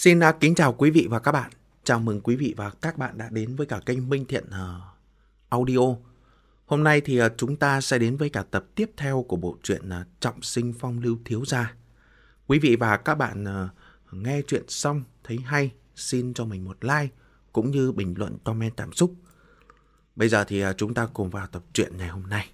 Xin kính chào quý vị và các bạn. Chào mừng quý vị và các bạn đã đến với cả kênh Minh Thiện Audio. Hôm nay thì chúng ta sẽ đến với cả tập tiếp theo của bộ truyện Trọng Sinh Phong Lưu Thiếu Gia. Quý vị và các bạn nghe chuyện xong thấy hay, xin cho mình một like cũng như bình luận comment cảm xúc. Bây giờ thì chúng ta cùng vào tập truyện ngày hôm nay.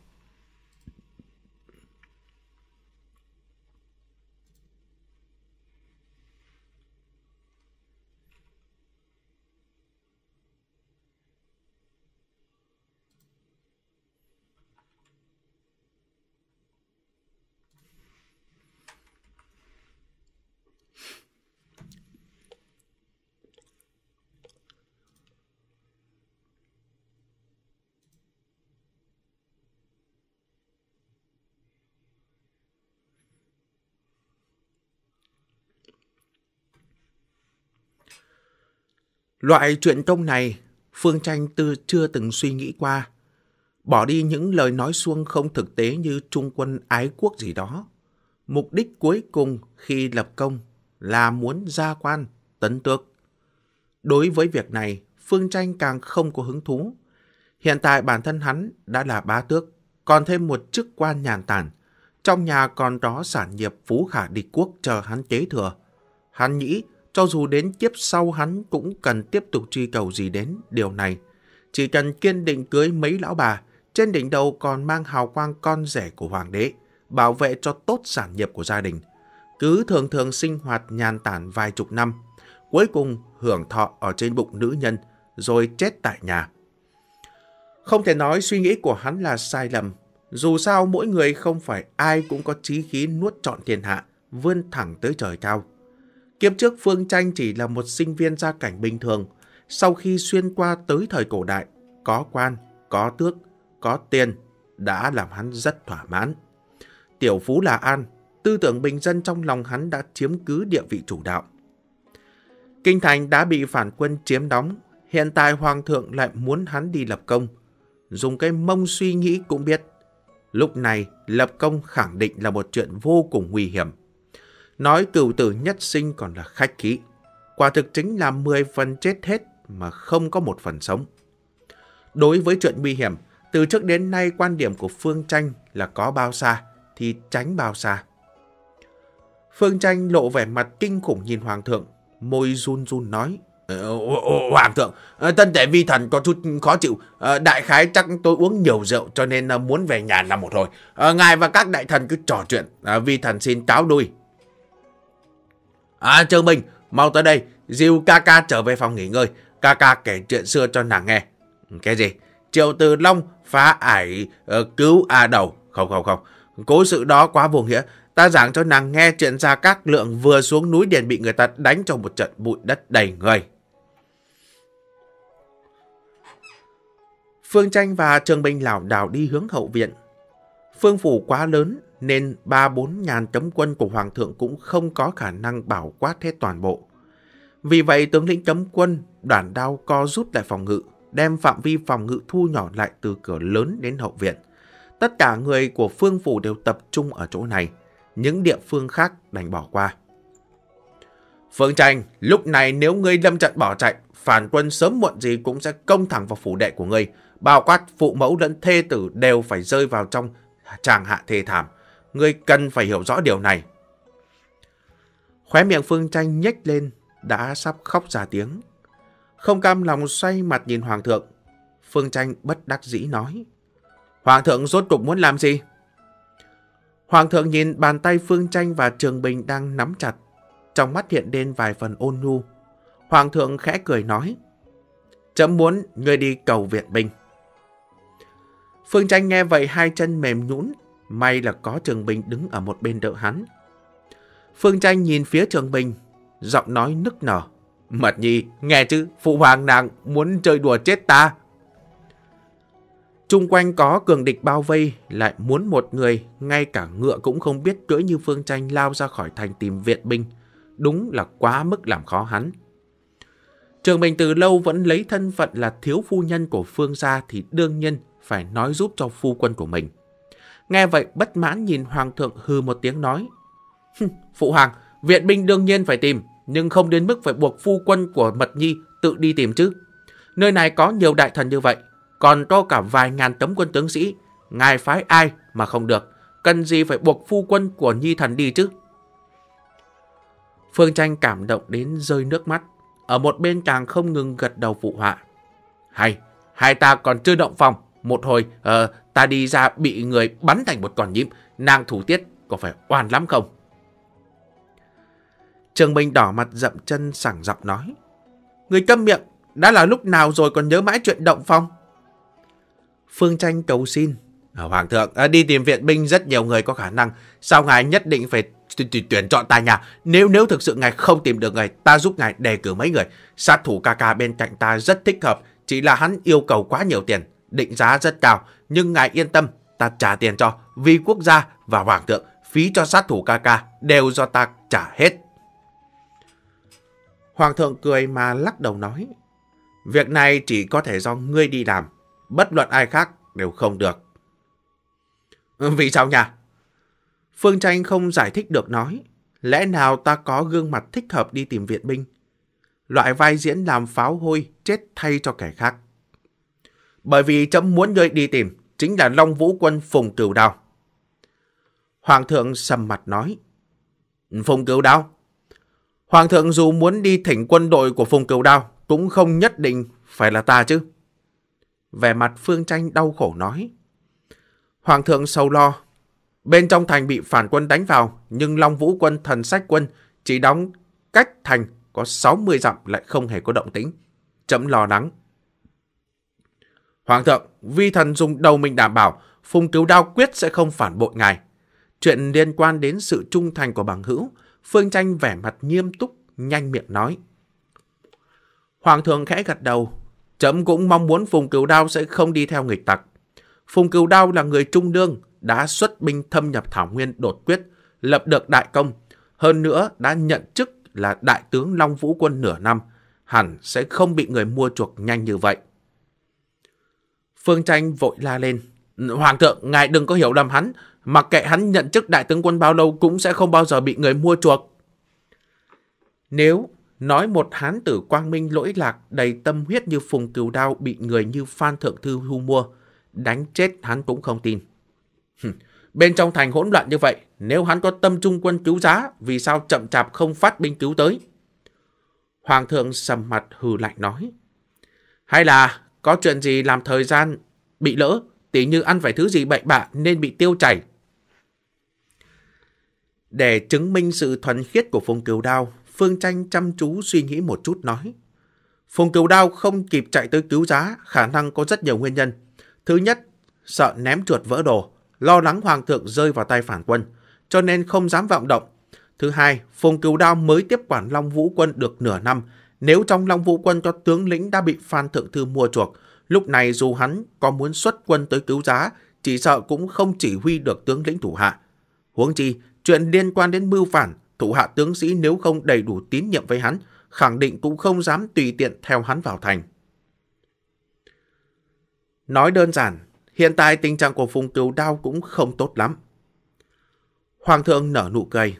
Loại chuyện công này, Phương Tranh chưa từng suy nghĩ qua. Bỏ đi những lời nói suông không thực tế như trung quân ái quốc gì đó. Mục đích cuối cùng khi lập công là muốn gia quan, tấn tước. Đối với việc này, Phương Tranh càng không có hứng thú. Hiện tại bản thân hắn đã là bá tước, còn thêm một chức quan nhàn tản. Trong nhà còn có sản nghiệp phú khả địch quốc chờ hắn kế thừa. Hắn nghĩ, cho dù đến kiếp sau hắn cũng cần tiếp tục truy cầu gì đến điều này. Chỉ cần kiên định cưới mấy lão bà, trên đỉnh đầu còn mang hào quang con rể của hoàng đế, bảo vệ cho tốt sản nghiệp của gia đình. Cứ thường thường sinh hoạt nhàn tản vài chục năm, cuối cùng hưởng thọ ở trên bụng nữ nhân, rồi chết tại nhà. Không thể nói suy nghĩ của hắn là sai lầm, dù sao mỗi người không phải ai cũng có chí khí nuốt trọn thiên hạ, vươn thẳng tới trời cao. Kiếp trước Phương Tranh chỉ là một sinh viên gia cảnh bình thường, sau khi xuyên qua tới thời cổ đại, có quan, có tước, có tiền, đã làm hắn rất thỏa mãn. Tiểu phú là an, tư tưởng bình dân trong lòng hắn đã chiếm cứ địa vị chủ đạo. Kinh Thành đã bị phản quân chiếm đóng, hiện tại Hoàng Thượng lại muốn hắn đi lập công. Dùng cái mông suy nghĩ cũng biết, lúc này lập công khẳng định là một chuyện vô cùng nguy hiểm. Nói cửu tử nhất sinh còn là khách khí. Quả thực chính là 10 phần chết hết mà không có một phần sống. Đối với chuyện nguy hiểm, từ trước đến nay quan điểm của Phương Tranh là có bao xa thì tránh bao xa. Phương Tranh lộ vẻ mặt kinh khủng nhìn Hoàng Thượng, môi run run nói: Hoàng Thượng, thân thể vi thần có chút khó chịu, đại khái chắc tôi uống nhiều rượu cho nên muốn về nhà nằm một hồi. Ngài và các đại thần cứ trò chuyện, vi thần xin cáo lui. Trương Minh, mau tới đây, dìu ca ca trở về phòng nghỉ ngơi, ca ca kể chuyện xưa cho nàng nghe. Cái gì? Triệu Tử Long phá ải cứu A Đầu. Không, cố sự đó quá vô nghĩa, ta giảng cho nàng nghe chuyện Gia Cát Lượng vừa xuống núi điền bị người ta đánh trong một trận bụi đất đầy người. Phương Tranh và Trương Minh lảo đảo đi hướng hậu viện. Phương phủ quá lớn, nên 3-4 ngàn cấm quân của Hoàng Thượng cũng không có khả năng bảo quát hết toàn bộ. Vì vậy tướng lĩnh cấm quân, Đoàn Đao co rút lại phòng ngự, đem phạm vi phòng ngự thu nhỏ lại từ cửa lớn đến hậu viện. Tất cả người của Phương phủ đều tập trung ở chỗ này, những địa phương khác đành bỏ qua. Phương Tranh, lúc này nếu ngươi lâm trận bỏ chạy, phản quân sớm muộn gì cũng sẽ công thẳng vào phủ đệ của ngươi, bao quát phụ mẫu lẫn thê tử đều phải rơi vào trong tràng hạ thê thảm. Ngươi cần phải hiểu rõ điều này. Khóe miệng Phương Tranh nhếch lên, đã sắp khóc ra tiếng. Không cam lòng xoay mặt nhìn Hoàng Thượng, Phương Tranh bất đắc dĩ nói: Hoàng Thượng rốt cục muốn làm gì? Hoàng Thượng nhìn bàn tay Phương Tranh và Trường Bình đang nắm chặt, trong mắt hiện lên vài phần ôn nhu. Hoàng Thượng khẽ cười nói: Chấm muốn ngươi đi cầu viện binh. Phương Tranh nghe vậy hai chân mềm nhũn. May là có Trường Bình đứng ở một bên đỡ hắn. Phương Tranh nhìn phía Trường Bình, giọng nói nức nở: Mật nhi, nghe chứ, phụ hoàng nàng muốn chơi đùa chết ta. Chung quanh có cường địch bao vây, lại muốn một người, ngay cả ngựa cũng không biết cưỡi như Phương Tranh lao ra khỏi thành tìm viện binh. Đúng là quá mức làm khó hắn. Trường Bình từ lâu vẫn lấy thân phận là thiếu phu nhân của Phương gia thì đương nhiên phải nói giúp cho phu quân của mình. Nghe vậy bất mãn nhìn Hoàng Thượng hừ một tiếng nói: Phụ hoàng, viện binh đương nhiên phải tìm, nhưng không đến mức phải buộc phu quân của Mật Nhi tự đi tìm chứ. Nơi này có nhiều đại thần như vậy, còn có cả vài ngàn tấm quân tướng sĩ, ngài phái ai mà không được, cần gì phải buộc phu quân của Nhi thần đi chứ. Phương Tranh cảm động đến rơi nước mắt, ở một bên chàng không ngừng gật đầu phụ họa. Hai ta còn chưa động phòng, một hồi ta đi ra bị người bắn thành một con nhím, nàng Thủ Tiết có phải oan lắm không? Trương Minh đỏ mặt dậm chân sảng giọng nói: Người câm miệng, đã là lúc nào rồi còn nhớ mãi chuyện động phòng? Phương Tranh cầu xin: Hoàng thượng, đi tìm viện binh rất nhiều người có khả năng, sao ngài nhất định phải tuyển chọn ta nhà? Nếu thực sự ngài không tìm được người, ta giúp ngài đề cử mấy người. Sát thủ ca ca bên cạnh ta rất thích hợp, chỉ là hắn yêu cầu quá nhiều tiền, định giá rất cao. Nhưng ngài yên tâm, ta trả tiền cho, vì quốc gia và hoàng thượng, phí cho sát thủ ca ca đều do ta trả hết. Hoàng thượng cười mà lắc đầu nói: Việc này chỉ có thể do ngươi đi làm, bất luận ai khác đều không được. Vì sao nhỉ? Phương Tranh không giải thích được nói: Lẽ nào ta có gương mặt thích hợp đi tìm viện binh? Loại vai diễn làm pháo hôi chết thay cho kẻ khác. Bởi vì trẫm muốn ngươi đi tìm chính là Long Vũ Quân Phùng Cửu Đao. Hoàng thượng sầm mặt nói: Phùng Cửu Đao? Hoàng thượng dù muốn đi thỉnh quân đội của Phùng Cửu Đao cũng không nhất định phải là ta chứ. Vẻ mặt Phương Tranh đau khổ nói. Hoàng thượng sầu lo. Bên trong thành bị phản quân đánh vào, nhưng Long Vũ Quân thần sách quân chỉ đóng cách thành có 60 dặm lại không hề có động tĩnh. Trẫm lo lắng. Hoàng thượng, vi thần dùng đầu mình đảm bảo Phùng Cửu Đao quyết sẽ không phản bội ngài. Chuyện liên quan đến sự trung thành của bằng hữu, Phương Tranh vẻ mặt nghiêm túc, nhanh miệng nói. Hoàng thượng khẽ gật đầu. Trẫm cũng mong muốn Phùng Cửu Đao sẽ không đi theo nghịch tặc. Phùng Cửu Đao là người trung đương, đã xuất binh thâm nhập Thảo Nguyên đột quyết, lập được đại công. Hơn nữa đã nhận chức là đại tướng Long Vũ Quân nửa năm, hẳn sẽ không bị người mua chuộc nhanh như vậy. Phương Tranh vội la lên. Hoàng thượng, ngài đừng có hiểu lầm hắn. Mặc kệ hắn nhận chức đại tướng quân bao lâu cũng sẽ không bao giờ bị người mua chuộc. Nếu nói một hán tử quang minh lỗi lạc đầy tâm huyết như Phùng Cửu Đao bị người như Phan Thượng Thư thu mua, đánh chết hắn cũng không tin. Bên trong thành hỗn loạn như vậy, nếu hắn có tâm trung quân cứu giá, vì sao chậm chạp không phát binh cứu tới? Hoàng thượng sầm mặt hừ lạnh nói. Hay là có chuyện gì làm thời gian bị lỡ, tỉ như ăn phải thứ gì bậy bạ nên bị tiêu chảy. Để chứng minh sự thuần khiết của Phùng Cửu Đao, Phương Tranh chăm chú suy nghĩ một chút nói. Phùng Cửu Đao không kịp chạy tới cứu giá, khả năng có rất nhiều nguyên nhân. Thứ nhất, sợ ném chuột vỡ đồ, lo lắng hoàng thượng rơi vào tay phản quân, cho nên không dám vọng động. Thứ hai, Phùng Cửu Đao mới tiếp quản Long Vũ Quân được nửa năm. Nếu trong Long Vũ Quân có tướng lĩnh đã bị Phan Thượng Thư mua chuộc, lúc này dù hắn có muốn xuất quân tới cứu giá, chỉ sợ cũng không chỉ huy được tướng lĩnh thủ hạ. Huống chi, chuyện liên quan đến mưu phản, thủ hạ tướng sĩ nếu không đầy đủ tín nhiệm với hắn, khẳng định cũng không dám tùy tiện theo hắn vào thành. Nói đơn giản, hiện tại tình trạng của Phùng Cửu Đao cũng không tốt lắm. Hoàng thượng nở nụ cười.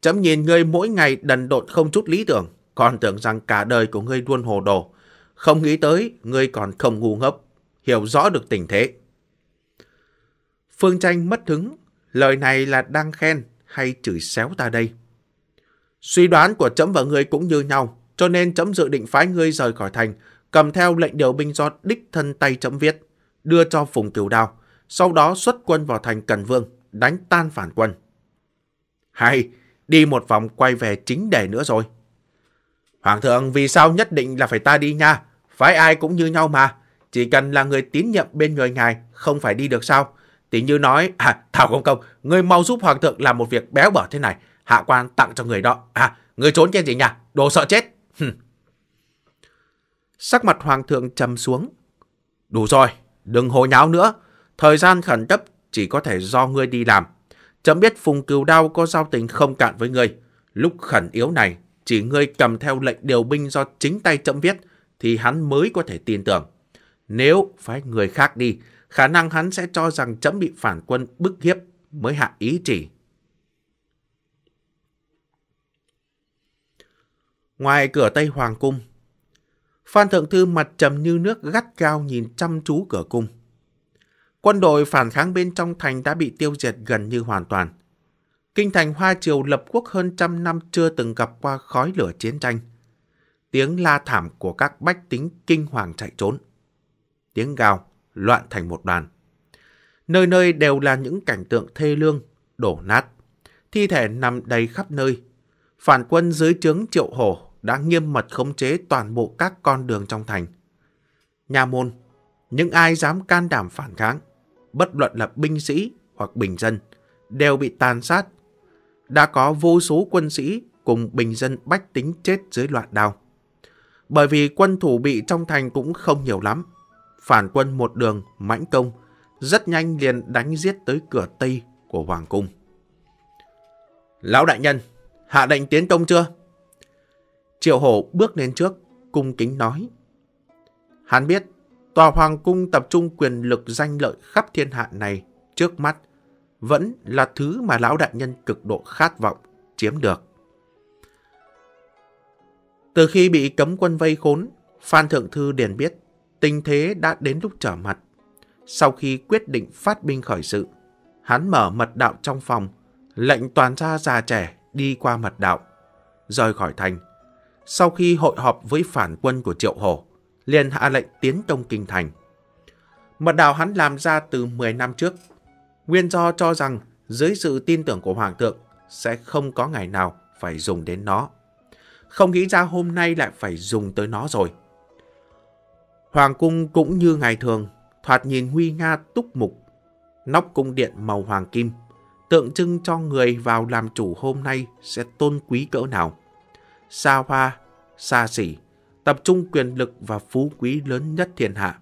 Chấm nhìn ngươi mỗi ngày đần độn không chút lý tưởng, còn tưởng rằng cả đời của ngươi luôn hồ đồ. Không nghĩ tới, ngươi còn không ngu ngốc, hiểu rõ được tình thế. Phương Tranh mất hứng, lời này là đang khen hay chửi xéo ta đây? Suy đoán của chấm và ngươi cũng như nhau, cho nên chấm dự định phái ngươi rời khỏi thành, cầm theo lệnh điều binh do đích thân tay chấm viết, đưa cho Phùng Cửu Đao, sau đó xuất quân vào thành Cần Vương, đánh tan phản quân. Hay, đi một vòng quay về chính đề nữa rồi. Hoàng thượng, vì sao nhất định là phải ta đi nha? Phái ai cũng như nhau mà. Chỉ cần là người tín nhiệm bên người ngài, không phải đi được sao? Tỉ như nói, Thảo Công Công, ngươi mau giúp hoàng thượng làm một việc béo bở thế này. Hạ quan tặng cho người đó. Ngươi trốn trên gì nhỉ? Đồ sợ chết. Sắc mặt hoàng thượng trầm xuống. Đủ rồi, đừng hồ nháo nữa. Thời gian khẩn cấp chỉ có thể do ngươi đi làm. Chấm biết Phùng Cửu Đao có giao tình không cạn với ngươi. Lúc khẩn yếu này, chỉ ngươi cầm theo lệnh điều binh do chính tay chấm viết thì hắn mới có thể tin tưởng. Nếu phái người khác đi, khả năng hắn sẽ cho rằng chấm bị phản quân bức hiếp mới hạ ý chỉ. Ngoài cửa Tây Hoàng Cung, Phan Thượng Thư mặt trầm như nước gắt gao nhìn chăm chú cửa cung. Quân đội phản kháng bên trong thành đã bị tiêu diệt gần như hoàn toàn. Kinh thành Hoa Triều lập quốc hơn trăm năm chưa từng gặp qua khói lửa chiến tranh. Tiếng la thảm của các bách tính kinh hoàng chạy trốn. Tiếng gào loạn thành một đoàn. Nơi nơi đều là những cảnh tượng thê lương, đổ nát. Thi thể nằm đầy khắp nơi. Phản quân dưới trướng Triệu Hổ đã nghiêm mật khống chế toàn bộ các con đường trong thành. Nha môn, những ai dám can đảm phản kháng, bất luận là binh sĩ hoặc bình dân, đều bị tàn sát. Đã có vô số quân sĩ cùng bình dân bách tính chết dưới loạn đao. Bởi vì quân thủ bị trong thành cũng không nhiều lắm. Phản quân một đường mãnh công, rất nhanh liền đánh giết tới cửa Tây của Hoàng Cung. Lão đại nhân, hạ lệnh tiến công chưa? Triệu Hổ bước lên trước, cung kính nói. Hắn biết, tòa Hoàng Cung tập trung quyền lực danh lợi khắp thiên hạ này trước mắt vẫn là thứ mà lão đại nhân cực độ khát vọng chiếm được. Từ khi bị cấm quân vây khốn, Phan Thượng Thư liền biết tình thế đã đến lúc trở mặt. Sau khi quyết định phát binh khởi sự, hắn mở mật đạo trong phòng, lệnh toàn gia già trẻ đi qua mật đạo, rời khỏi thành. Sau khi hội họp với phản quân của Triệu Hổ, liền hạ lệnh tiến công kinh thành. Mật đạo hắn làm ra từ 10 năm trước, nguyên do cho rằng dưới sự tin tưởng của Hoàng Thượng sẽ không có ngày nào phải dùng đến nó. Không nghĩ ra hôm nay lại phải dùng tới nó rồi. Hoàng Cung cũng như ngày thường, thoạt nhìn huy nga túc mục, nóc cung điện màu hoàng kim, tượng trưng cho người vào làm chủ hôm nay sẽ tôn quý cỡ nào. Xa hoa, xa xỉ, tập trung quyền lực và phú quý lớn nhất thiên hạ.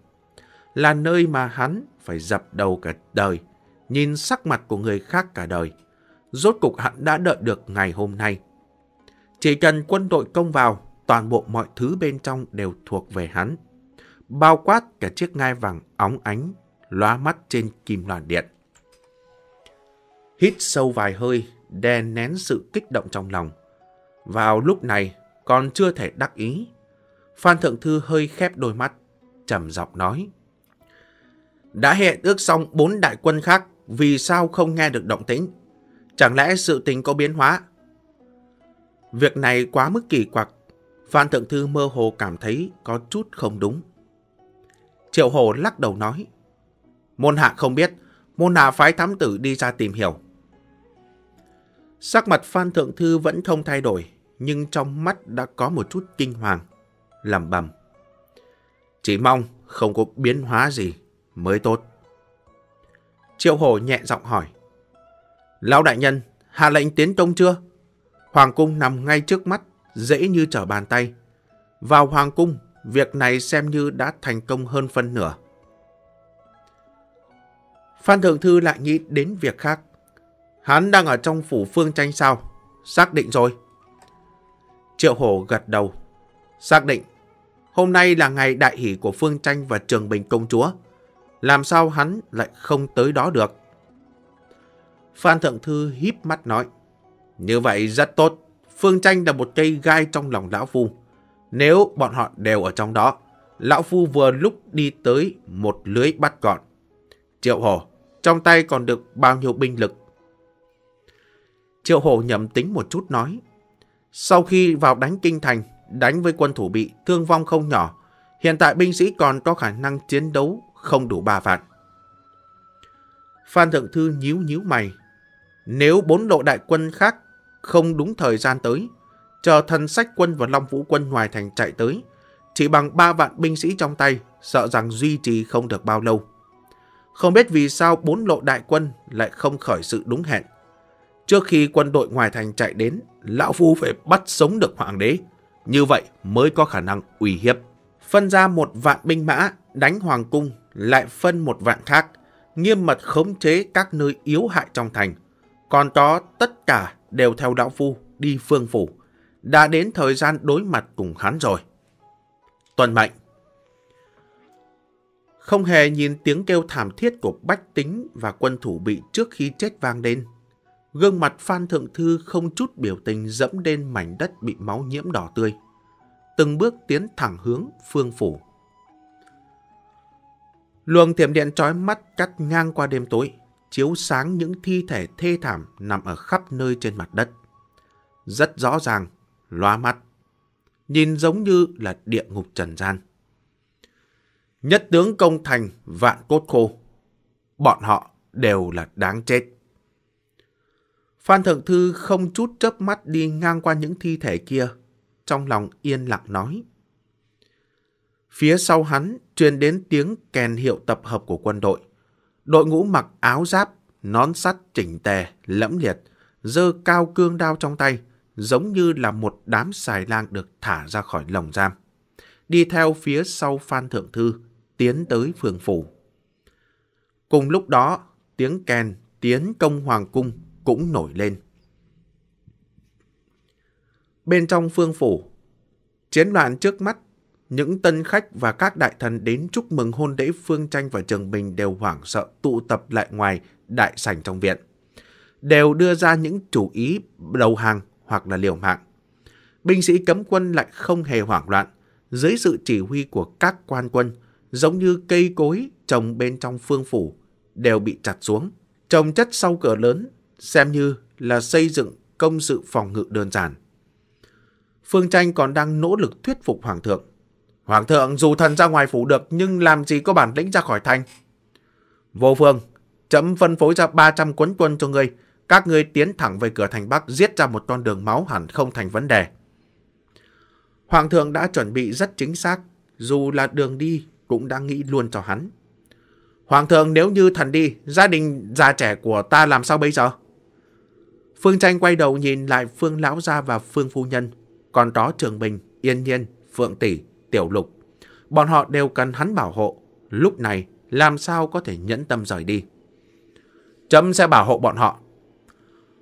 Là nơi mà hắn phải dập đầu cả đời, nhìn sắc mặt của người khác cả đời. Rốt cục hắn đã đợi được ngày hôm nay. Chỉ cần quân đội công vào, toàn bộ mọi thứ bên trong đều thuộc về hắn. Bao quát cả chiếc ngai vàng óng ánh, lóa mắt trên kim loan điện. Hít sâu vài hơi, đè nén sự kích động trong lòng. Vào lúc này, còn chưa thể đắc ý. Phan Thượng Thư hơi khép đôi mắt, trầm giọng nói. Đã hẹn ước xong 4 đại quân khác, vì sao không nghe được động tĩnh? Chẳng lẽ sự tình có biến hóa? Việc này quá mức kỳ quặc, Phan Thượng Thư mơ hồ cảm thấy có chút không đúng. Triệu Hổ lắc đầu nói. Môn hạ không biết, môn hạ phái thám tử đi ra tìm hiểu. Sắc mặt Phan Thượng Thư vẫn không thay đổi, nhưng trong mắt đã có một chút kinh hoàng, lẩm bẩm. Chỉ mong không có biến hóa gì mới tốt. Triệu Hổ nhẹ giọng hỏi. Lão đại nhân, hạ lệnh tiến công chưa? Hoàng Cung nằm ngay trước mắt, dễ như trở bàn tay. Vào Hoàng Cung, việc này xem như đã thành công hơn phân nửa. Phan Thượng Thư lại nghĩ đến việc khác. Hắn đang ở trong phủ Phương Tranh sao? Xác định rồi. Triệu Hổ gật đầu. Xác định. Hôm nay là ngày đại hỷ của Phương Tranh và Trường Bình công chúa. Làm sao hắn lại không tới đó được? Phan Thượng Thư híp mắt nói. Như vậy rất tốt. Phương Tranh là một cây gai trong lòng lão phu. Nếu bọn họ đều ở trong đó, lão phu vừa lúc đi tới một lưới bắt gọn. Triệu Hổ, trong tay còn được bao nhiêu binh lực? Triệu Hổ nhầm tính một chút nói. Sau khi vào đánh kinh thành, đánh với quân thủ bị thương vong không nhỏ. Hiện tại binh sĩ còn có khả năng chiến đấu không đủ 3 vạn. Phan Thượng Thư nhíu mày. Nếu 4 lộ đại quân khác không đúng thời gian tới, chờ Thần Sách quân và Long Vũ quân ngoài thành chạy tới, chỉ bằng 3 vạn binh sĩ trong tay, sợ rằng duy trì không được bao lâu. Không biết vì sao 4 lộ đại quân lại không khởi sự đúng hẹn. Trước khi quân đội ngoài thành chạy đến, lão phu phải bắt sống được hoàng đế, như vậy mới có khả năng uy hiếp. Phân ra 1 vạn binh mã đánh Hoàng Cung, lại phân 1 vạn khác nghiêm mật khống chế các nơi yếu hại trong thành. Còn có tất cả đều theo lão phu đi Phương Phủ. Đã đến thời gian đối mặt cùng hắn rồi. Tuân mệnh. Không hề nhìn tiếng kêu thảm thiết của bách tính và quân thủ bị trước khi chết vang lên, gương mặt Phan Thượng Thư không chút biểu tình dẫm lên mảnh đất bị máu nhiễm đỏ tươi. từng bước tiến thẳng hướng Phương Phủ. Luồng thiểm điện trói mắt cắt ngang qua đêm tối, chiếu sáng những thi thể thê thảm nằm ở khắp nơi trên mặt đất. Rất rõ ràng, lóa mắt, nhìn giống như là địa ngục trần gian. Nhất tướng công thành vạn cốt khô, bọn họ đều là đáng chết. Phan Thượng Thư không chút chớp mắt đi ngang qua những thi thể kia, trong lòng yên lặng nói. Phía sau hắn truyền đến tiếng kèn hiệu tập hợp của quân đội. Đội ngũ mặc áo giáp, nón sắt chỉnh tề, lẫm liệt, giơ cao cương đao trong tay, giống như là một đám xài lang được thả ra khỏi lồng giam. Đi theo phía sau Phan Thượng Thư, tiến tới Phường Phủ. Cùng lúc đó, tiếng kèn tiến công Hoàng Cung cũng nổi lên. Bên trong Phương Phủ, chiến loạn trước mắt, những tân khách và các đại thần đến chúc mừng hôn lễ Phương Tranh và Trường Bình đều hoảng sợ tụ tập lại ngoài đại sảnh trong viện. Đều đưa ra những chủ ý đầu hàng hoặc là liều mạng. Binh sĩ cấm quân lại không hề hoảng loạn, dưới sự chỉ huy của các quan quân, giống như cây cối trồng bên trong Phương Phủ đều bị chặt xuống, trồng chất sau cửa lớn, xem như là xây dựng công sự phòng ngự đơn giản. Phương Tranh còn đang nỗ lực thuyết phục Hoàng Thượng. Hoàng Thượng, dù thần ra ngoài phủ được, nhưng làm gì có bản lĩnh ra khỏi thành. Vô Phương, chấm phân phối ra 300 quấn quân cho ngươi. Các ngươi tiến thẳng về cửa thành Bắc, giết ra một con đường máu hẳn không thành vấn đề. Hoàng Thượng đã chuẩn bị rất chính xác, dù là đường đi cũng đã nghĩ luôn cho hắn. Hoàng Thượng, nếu như thần đi, gia đình già trẻ của ta làm sao bây giờ? Phương Tranh quay đầu nhìn lại Phương Lão Gia và Phương Phu Nhân, còn có Trường Bình, Yên Nhiên, Phượng Tỷ, Tiểu Lục. Bọn họ đều cần hắn bảo hộ, lúc này làm sao có thể nhẫn tâm rời đi. Chấm sẽ bảo hộ bọn họ.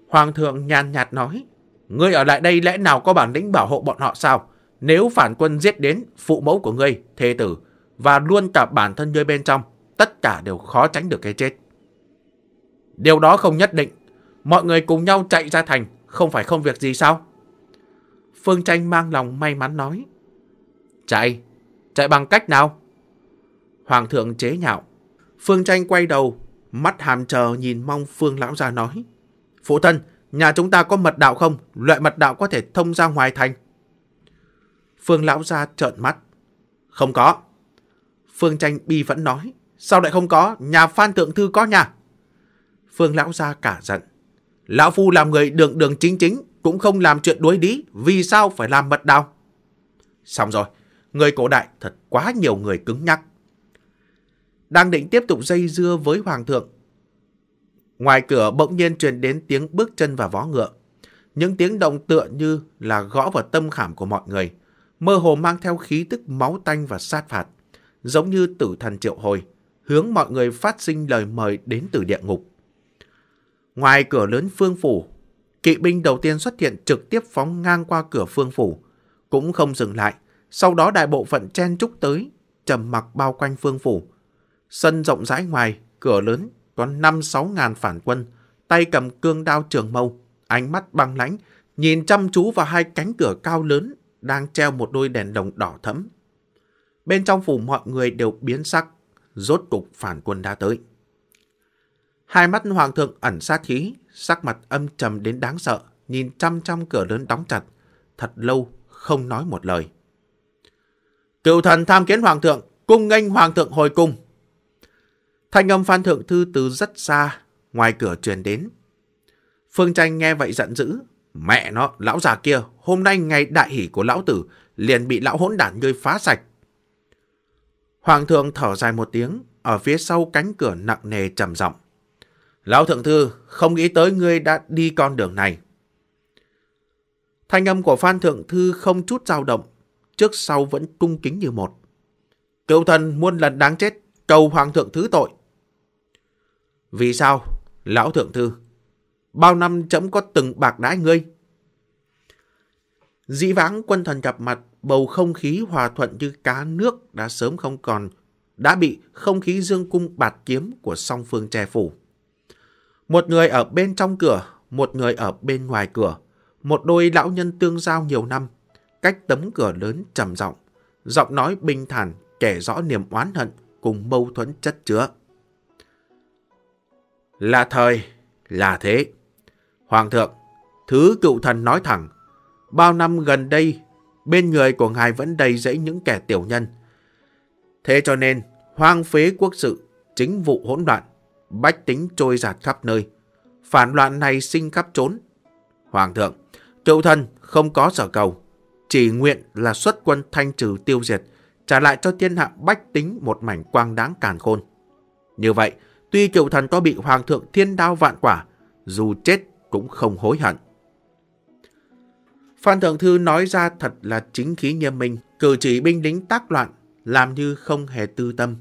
Hoàng Thượng nhàn nhạt nói, ngươi ở lại đây lẽ nào có bản lĩnh bảo hộ bọn họ sao? Nếu phản quân giết đến, phụ mẫu của ngươi, thê tử và luôn cả bản thân ngươi bên trong, tất cả đều khó tránh được cái chết. Điều đó không nhất định. Mọi người cùng nhau chạy ra thành, không phải không việc gì sao? Phương Tranh mang lòng may mắn nói. Chạy? Chạy bằng cách nào? Hoàng Thượng chế nhạo. Phương Tranh quay đầu, mắt hàm chờ nhìn mong Phương Lão Gia nói. Phụ thân, nhà chúng ta có mật đạo không? Loại mật đạo có thể thông ra ngoài thành. Phương Lão Gia trợn mắt. Không có. Phương Tranh bi vẫn nói. Sao lại không có? Nhà Phan Thượng Thư có nhà. Phương Lão Gia cả giận. Lão Phu làm người đường đường chính chính, cũng không làm chuyện đuối lý, vì sao phải làm mật đạo? Xong rồi, người cổ đại thật quá nhiều người cứng nhắc. Đang định tiếp tục dây dưa với Hoàng Thượng, ngoài cửa bỗng nhiên truyền đến tiếng bước chân và vó ngựa. Những tiếng động tựa như là gõ vào tâm khảm của mọi người, mơ hồ mang theo khí tức máu tanh và sát phạt, giống như tử thần triệu hồi, hướng mọi người phát sinh lời mời đến từ địa ngục. Ngoài cửa lớn Phương Phủ, kỵ binh đầu tiên xuất hiện trực tiếp phóng ngang qua cửa Phương Phủ, cũng không dừng lại. Sau đó đại bộ phận chen trúc tới, trầm mặc bao quanh Phương Phủ. Sân rộng rãi ngoài cửa lớn có 5-6 ngàn phản quân, tay cầm cương đao trường mâu, ánh mắt băng lãnh, nhìn chăm chú vào hai cánh cửa cao lớn đang treo một đôi đèn lồng đỏ thẫm. Bên trong phủ mọi người đều biến sắc, rốt cục phản quân đã tới. Hai mắt Hoàng Thượng ẩn sát khí, sắc mặt âm trầm đến đáng sợ, nhìn chăm chăm cửa lớn đóng chặt, thật lâu không nói một lời. Cựu thần tham kiến Hoàng Thượng, cung nghênh Hoàng Thượng hồi cung. Thanh âm Phan Thượng Thư từ rất xa, ngoài cửa truyền đến. Phương Tranh nghe vậy giận dữ. Mẹ nó, lão già kia, hôm nay ngày đại hỷ của lão tử, liền bị lão hỗn đản ngươi phá sạch. Hoàng Thượng thở dài một tiếng, ở phía sau cánh cửa nặng nề trầm giọng. Lão Thượng Thư, không nghĩ tới ngươi đã đi con đường này. Thanh âm của Phan Thượng Thư không chút dao động, trước sau vẫn cung kính như một. Cựu thần muôn lần đáng chết, cầu Hoàng Thượng thứ tội. Vì sao, Lão Thượng Thư? Bao năm chấm có từng bạc đãi ngươi? Dĩ vãng quân thần gặp mặt, bầu không khí hòa thuận như cá nước đã sớm không còn, đã bị không khí dương cung bạt kiếm của song phương che phủ. Một người ở bên trong cửa, một người ở bên ngoài cửa, một đôi lão nhân tương giao nhiều năm, cách tấm cửa lớn trầm giọng, giọng nói bình thản kể rõ niềm oán hận cùng mâu thuẫn chất chứa. Là thời, là thế. Hoàng thượng, thứ cựu thần nói thẳng, bao năm gần đây, bên người của ngài vẫn đầy rẫy những kẻ tiểu nhân. Thế cho nên, hoang phế quốc sự, chính vụ hỗn loạn, bách tính trôi dạt khắp nơi. Phản loạn này sinh khắp trốn. Hoàng thượng, cựu thần không có sở cầu, chỉ nguyện là xuất quân thanh trừ tiêu diệt, trả lại cho thiên hạ bách tính một mảnh quang đáng càn khôn. Như vậy, tuy cựu thần có bị hoàng thượng thiên đao vạn quả, dù chết cũng không hối hận. Phan Thượng Thư nói ra thật là chính khí nghiêm minh, cử chỉ binh lính tác loạn, làm như không hề tư tâm.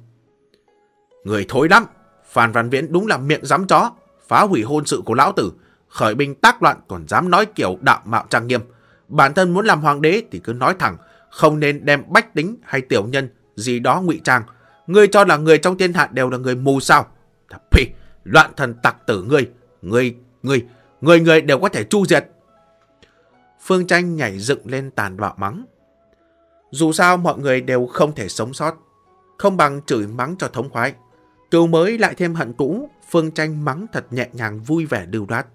Người thối lắm, Phan Văn Viễn đúng là miệng dám chó, phá hủy hôn sự của lão tử, khởi binh tác loạn còn dám nói kiểu đạo mạo trang nghiêm. Bản thân muốn làm hoàng đế thì cứ nói thẳng, không nên đem bách tính hay tiểu nhân gì đó ngụy trang. Ngươi cho là người trong thiên hạ đều là người mù sao? Phi, loạn thần tặc tử ngươi đều có thể chu diệt. Phương Tranh nhảy dựng lên tàn bạo mắng. Dù sao mọi người đều không thể sống sót, không bằng chửi mắng cho thống khoái. Cừu mới lại thêm hận cũ, Phương Tranh mắng thật nhẹ nhàng vui vẻ đưu đoát.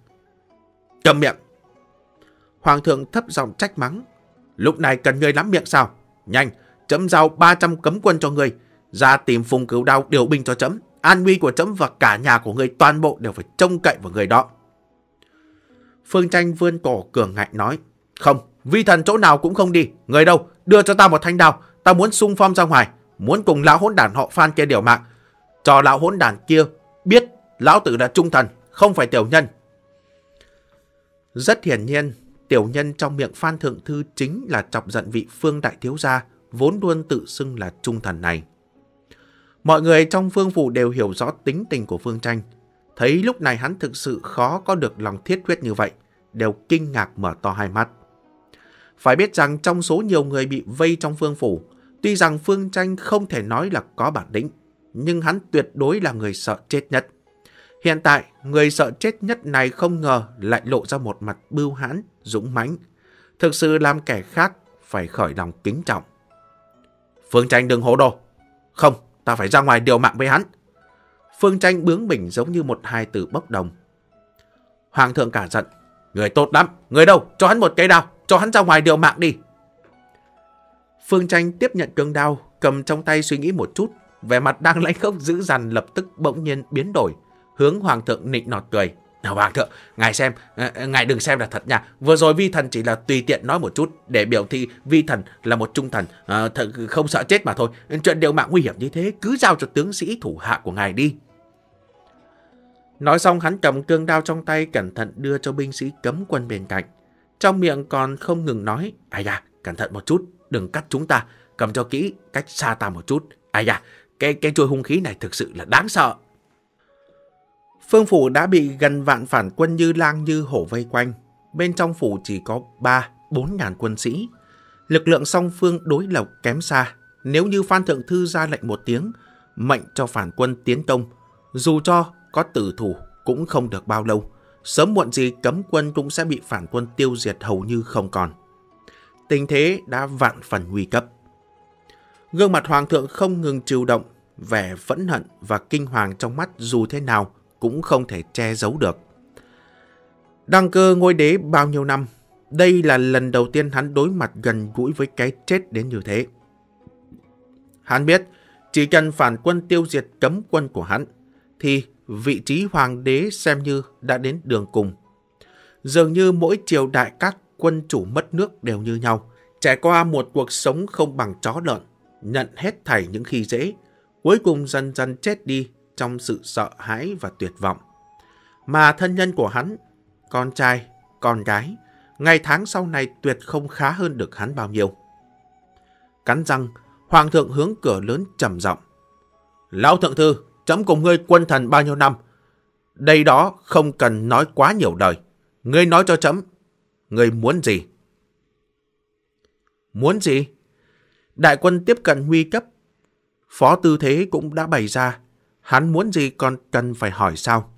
Cầm miệng! Hoàng thượng thấp giọng trách mắng. Lúc này cần ngươi lắm miệng sao? Nhanh, chấm giao 300 cấm quân cho ngươi, ra tìm Phùng Cửu Đao điều binh cho chấm. An nguy của chấm và cả nhà của ngươi toàn bộ đều phải trông cậy vào người đó. Phương Tranh vươn cổ cường ngạnh nói. Không, vi thần chỗ nào cũng không đi. Người đâu, đưa cho ta một thanh đao. Ta muốn xung phong ra ngoài, muốn cùng lão hỗn đản họ Phan kia điều mạng, cho lão hỗn đản kia biết lão tử là trung thần, không phải tiểu nhân. Rất hiển nhiên, tiểu nhân trong miệng Phan Thượng Thư chính là chọc giận vị Phương đại thiếu gia vốn luôn tự xưng là trung thần này. Mọi người trong Phương phủ đều hiểu rõ tính tình của Phương Tranh, thấy lúc này hắn thực sự khó có được lòng thiết huyết như vậy, đều kinh ngạc mở to hai mắt. Phải biết rằng trong số nhiều người bị vây trong Phương phủ, tuy rằng Phương Tranh không thể nói là có bản lĩnh, nhưng hắn tuyệt đối là người sợ chết nhất. Hiện tại, người sợ chết nhất này không ngờ lại lộ ra một mặt bưu hãn, dũng mãnh, thực sự làm kẻ khác phải khởi lòng kính trọng. Phương Tranh đừng hồ đồ, không, ta phải ra ngoài điều mạng với hắn. Phương Tranh bướng bỉnh giống như một hài tử bốc đồng. Hoàng thượng cả giận. Người tốt lắm, người đâu, cho hắn một cái đao, cho hắn ra ngoài điều mạng đi. Phương Tranh tiếp nhận cương đao, cầm trong tay suy nghĩ một chút, vẻ mặt đang lãnh khốc dữ dằn lập tức bỗng nhiên biến đổi, hướng hoàng thượng nịnh nọt cười. Nào hoàng thượng, ngài xem, ngài đừng xem là thật nha, vừa rồi vi thần chỉ là tùy tiện nói một chút để biểu thị vi thần là một trung thần, thật không sợ chết mà thôi. Chuyện điều mạng nguy hiểm như thế cứ giao cho tướng sĩ thủ hạ của ngài đi. Nói xong hắn cầm cương đao trong tay cẩn thận đưa cho binh sĩ cấm quân bên cạnh, trong miệng còn không ngừng nói. Ai da, cẩn thận một chút, đừng cắt chúng ta, cầm cho kỹ, cách xa ta một chút. Ai da, cái chuôi hung khí này thực sự là đáng sợ. Phương phủ đã bị gần vạn phản quân như lang như hổ vây quanh. Bên trong phủ chỉ có 3-4 ngàn quân sĩ. Lực lượng song phương đối lập kém xa. Nếu như Phan Thượng Thư ra lệnh một tiếng, mệnh cho phản quân tiến công, dù cho có tử thủ cũng không được bao lâu. Sớm muộn gì cấm quân cũng sẽ bị phản quân tiêu diệt hầu như không còn. Tình thế đã vạn phần nguy cấp. Gương mặt hoàng thượng không ngừng trừu động, vẻ phẫn hận và kinh hoàng trong mắt dù thế nào cũng không thể che giấu được. Đăng cơ ngôi đế bao nhiêu năm, đây là lần đầu tiên hắn đối mặt gần gũi với cái chết đến như thế. Hắn biết, chỉ cần phản quân tiêu diệt cấm quân của hắn, thì vị trí hoàng đế xem như đã đến đường cùng. Dường như mỗi triều đại các quân chủ mất nước đều như nhau, trải qua một cuộc sống không bằng chó lợn, nhận hết thảy những khi dễ, cuối cùng dần dần chết đi trong sự sợ hãi và tuyệt vọng. Mà thân nhân của hắn, con trai, con gái, ngày tháng sau này tuyệt không khá hơn được hắn bao nhiêu. Cắn răng, hoàng thượng hướng cửa lớn trầm giọng. Lão thượng thư, chấm cùng ngươi quân thần bao nhiêu năm, đây đó không cần nói quá nhiều đời. Ngươi nói cho chấm, ngươi muốn gì? Muốn gì? Đại quân tiếp cận nguy cấp, phó tư thế cũng đã bày ra, hắn muốn gì còn cần phải hỏi sao?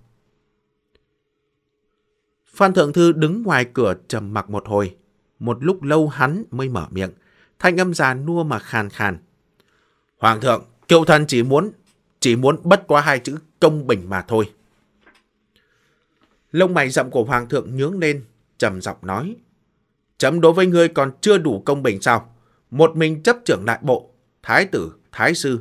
Phan Thượng Thư đứng ngoài cửa trầm mặc một hồi, một lúc lâu hắn mới mở miệng, thanh âm già nua mà khàn khàn. Hoàng thượng, cựu thần chỉ muốn bất quá hai chữ công bình mà thôi. Lông mày rậm của hoàng thượng nhướng lên, trầm giọng nói. Chấm đối với ngươi còn chưa đủ công bình sao? Một mình chấp trưởng đại bộ, thái tử, thái sư,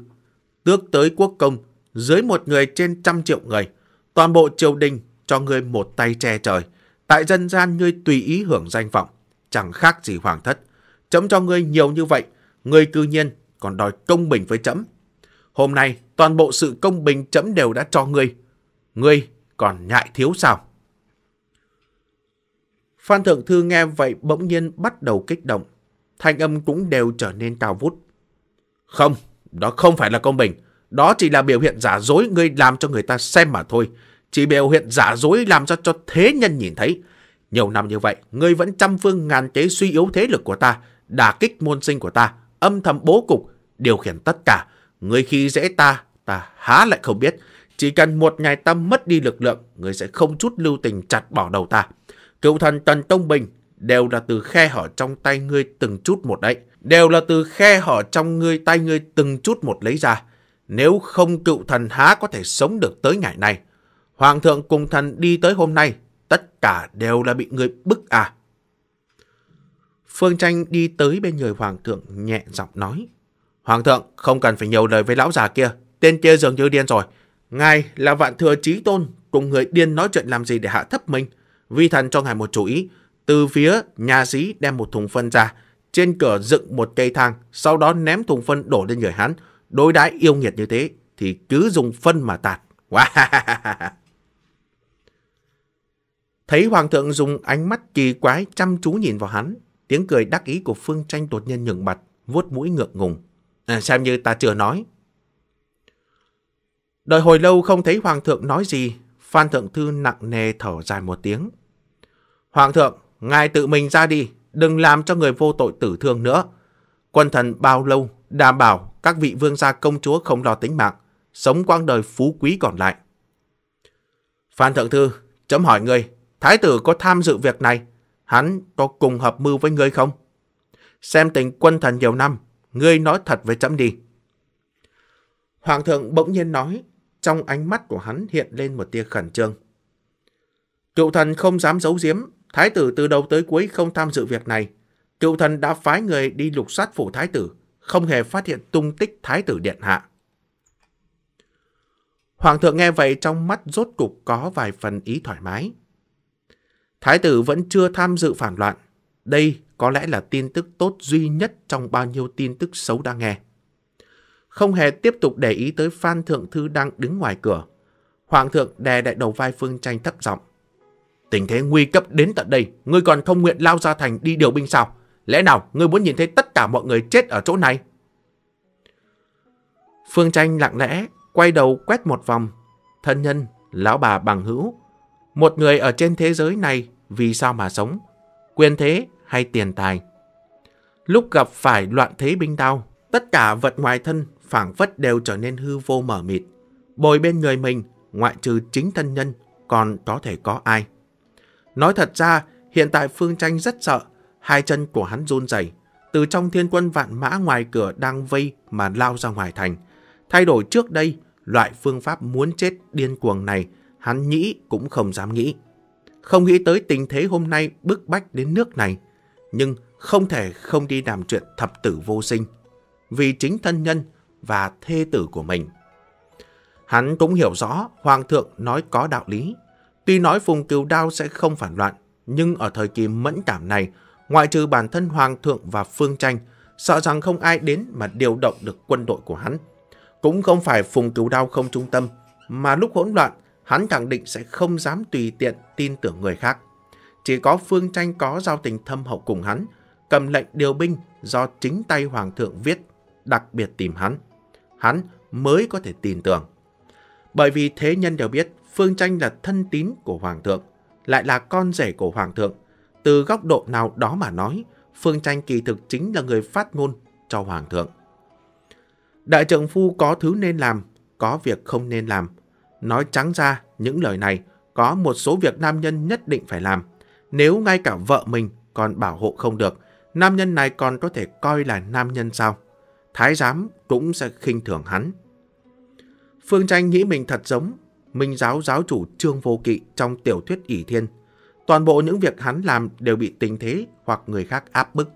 tước tới quốc công, dưới một người trên 100 triệu người, toàn bộ triều đình cho ngươi một tay che trời. Tại dân gian ngươi tùy ý hưởng danh vọng, chẳng khác gì hoàng thất. Chấm cho ngươi nhiều như vậy, ngươi cư nhiên còn đòi công bình với chấm. Hôm nay toàn bộ sự công bình chấm đều đã cho ngươi, ngươi còn ngại thiếu sao? Phan Thượng Thư nghe vậy bỗng nhiên bắt đầu kích động, thanh âm cũng đều trở nên cao vút. Không, đó không phải là công bình, đó chỉ là biểu hiện giả dối ngươi làm cho người ta xem mà thôi. Chỉ biểu hiện giả dối làm cho thế nhân nhìn thấy. Nhiều năm như vậy, ngươi vẫn trăm phương ngàn kế suy yếu thế lực của ta, đả kích môn sinh của ta, âm thầm bố cục, điều khiển tất cả. Ngươi khi dễ ta, ta há lại không biết. Chỉ cần một ngày ta mất đi lực lượng, ngươi sẽ không chút lưu tình chặt bỏ đầu ta. Cựu thần Tần Tông Bình đều là từ khe hở trong tay ngươi từng chút một đấy. Đều là từ khe hở trong tay ngươi từng chút một lấy ra. Nếu không cựu thần há có thể sống được tới ngày này. Hoàng thượng cùng thần đi tới hôm nay, tất cả đều là bị người bức à. Phương Tranh đi tới bên người hoàng thượng nhẹ giọng nói. Hoàng thượng không cần phải nhiều lời với lão già kia, tên kia dường như điên rồi. Ngài là vạn thừa chí tôn, cùng người điên nói chuyện làm gì để hạ thấp mình. Vi thần cho ngài một chú ý, từ phía nhà sĩ đem một thùng phân ra, trên cửa dựng một cây thang, sau đó ném thùng phân đổ lên người hắn. Đối đãi yêu nghiệt như thế thì cứ dùng phân mà tạt. Thấy hoàng thượng dùng ánh mắt kỳ quái chăm chú nhìn vào hắn, tiếng cười đắc ý của Phương Tranh đột nhiên nhường bặt, vuốt mũi ngượng ngùng. Xem như ta chưa nói. Đợi hồi lâu không thấy hoàng thượng nói gì, Phan Thượng Thư nặng nề thở dài một tiếng. Hoàng thượng, ngài tự mình ra đi, đừng làm cho người vô tội tử thương nữa. Quân thần bao lâu đảm bảo các vị vương gia công chúa không lo tính mạng, sống quãng đời phú quý còn lại. Phan Thượng Thư, chấm hỏi ngươi, thái tử có tham dự việc này, hắn có cùng hợp mưu với ngươi không? Xem tình quân thần nhiều năm, ngươi nói thật với chấm đi. Hoàng thượng bỗng nhiên nói, trong ánh mắt của hắn hiện lên một tia khẩn trương. Cựu thần không dám giấu giếm, thái tử từ đầu tới cuối không tham dự việc này. Cựu thần đã phái người đi lục soát phủ thái tử, không hề phát hiện tung tích thái tử điện hạ. Hoàng thượng nghe vậy trong mắt rốt cục có vài phần ý thoải mái. Thái tử vẫn chưa tham dự phản loạn. Đây có lẽ là tin tức tốt duy nhất trong bao nhiêu tin tức xấu đang nghe. Không hề tiếp tục để ý tới Phan Thượng Thư đang đứng ngoài cửa. Hoàng thượng đè đại đầu vai Phương Tranh thấp giọng. Tình thế nguy cấp đến tận đây, ngươi còn không nguyện lao ra thành đi điều binh sao? Lẽ nào ngươi muốn nhìn thấy tất cả mọi người chết ở chỗ này? Phương Tranh lặng lẽ quay đầu quét một vòng. Thân nhân, lão bà bằng hữu, một người ở trên thế giới này vì sao mà sống? Quyền thế hay tiền tài? Lúc gặp phải loạn thế binh đao, tất cả vật ngoài thân phảng phất đều trở nên hư vô mờ mịt. Bồi bên người mình, ngoại trừ chính thân nhân, còn có thể có ai? Nói thật ra, hiện tại Phương Tranh rất sợ, hai chân của hắn run rẩy, từ trong thiên quân vạn mã ngoài cửa đang vây mà lao ra ngoài thành. Thay đổi trước đây, loại phương pháp muốn chết điên cuồng này, hắn nghĩ cũng không dám nghĩ. Không nghĩ tới tình thế hôm nay bức bách đến nước này, nhưng không thể không đi làm chuyện thập tử vô sinh, vì chính thân nhân và thê tử của mình. Hắn cũng hiểu rõ hoàng thượng nói có đạo lý. Tuy nói Phùng Cửu Đao sẽ không phản loạn, nhưng ở thời kỳ mẫn cảm này, ngoại trừ bản thân hoàng thượng và Phương Tranh, sợ rằng không ai đến mà điều động được quân đội của hắn. Cũng không phải Phùng Cửu Đao không trung tâm, mà lúc hỗn loạn, hắn khẳng định sẽ không dám tùy tiện tin tưởng người khác. Chỉ có Phương Tranh có giao tình thâm hậu cùng hắn, cầm lệnh điều binh do chính tay hoàng thượng viết, đặc biệt tìm hắn, hắn mới có thể tin tưởng. Bởi vì thế nhân đều biết Phương Tranh là thân tín của hoàng thượng, lại là con rể của hoàng thượng. Từ góc độ nào đó mà nói, Phương Tranh kỳ thực chính là người phát ngôn cho hoàng thượng. Đại trượng phu có thứ nên làm, có việc không nên làm. Nói trắng ra, những lời này có một số việc nam nhân nhất định phải làm. Nếu ngay cả vợ mình còn bảo hộ không được, nam nhân này còn có thể coi là nam nhân sao? Thái giám cũng sẽ khinh thường hắn. Phương Tranh nghĩ mình thật giống Minh giáo giáo chủ Trương Vô Kỵ trong tiểu thuyết Ỷ Thiên. Toàn bộ những việc hắn làm đều bị tình thế hoặc người khác áp bức.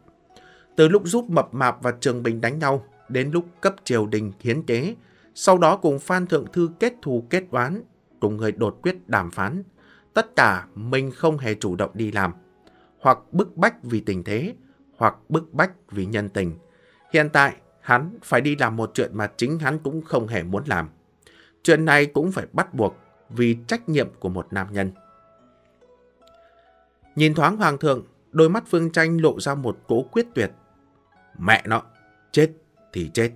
Từ lúc giúp Mập Mạp và Trường Bình đánh nhau, đến lúc cấp triều đình hiến kế, sau đó cùng Phan Thượng Thư kết thù kết oán, cùng người đột quyết đàm phán. Tất cả mình không hề chủ động đi làm, hoặc bức bách vì tình thế, hoặc bức bách vì nhân tình. Hiện tại, hắn phải đi làm một chuyện mà chính hắn cũng không hề muốn làm. Chuyện này cũng phải bắt buộc vì trách nhiệm của một nam nhân. Nhìn thoáng Hoàng thượng, đôi mắt Phương Tranh lộ ra một cỗ quyết tuyệt. Mẹ nó, chết thì chết.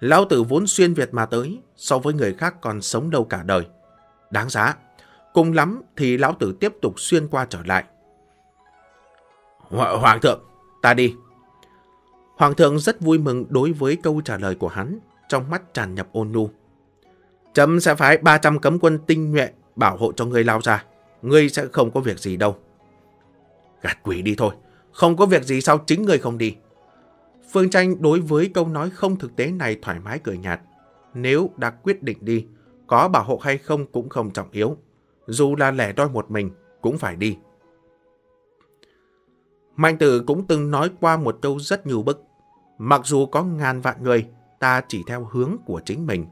Lão tử vốn xuyên Việt mà tới, so với người khác còn sống đâu cả đời. Đáng giá, cùng lắm thì lão tử tiếp tục xuyên qua trở lại. Hoàng thượng, ta đi. Hoàng thượng rất vui mừng đối với câu trả lời của hắn, trong mắt tràn nhập ôn nhu. Chấm sẽ phái 300 cấm quân tinh nhuệ bảo hộ cho ngươi lao ra. Ngươi sẽ không có việc gì đâu. Gạt quỷ đi thôi. Không có việc gì sao chính ngươi không đi? Phương Tranh đối với câu nói không thực tế này thoải mái cười nhạt. Nếu đã quyết định đi, có bảo hộ hay không cũng không trọng yếu. Dù là lẻ đoi một mình, cũng phải đi. Mạnh Tử cũng từng nói qua một câu rất nhiều bức. Mặc dù có ngàn vạn người, ta chỉ theo hướng của chính mình.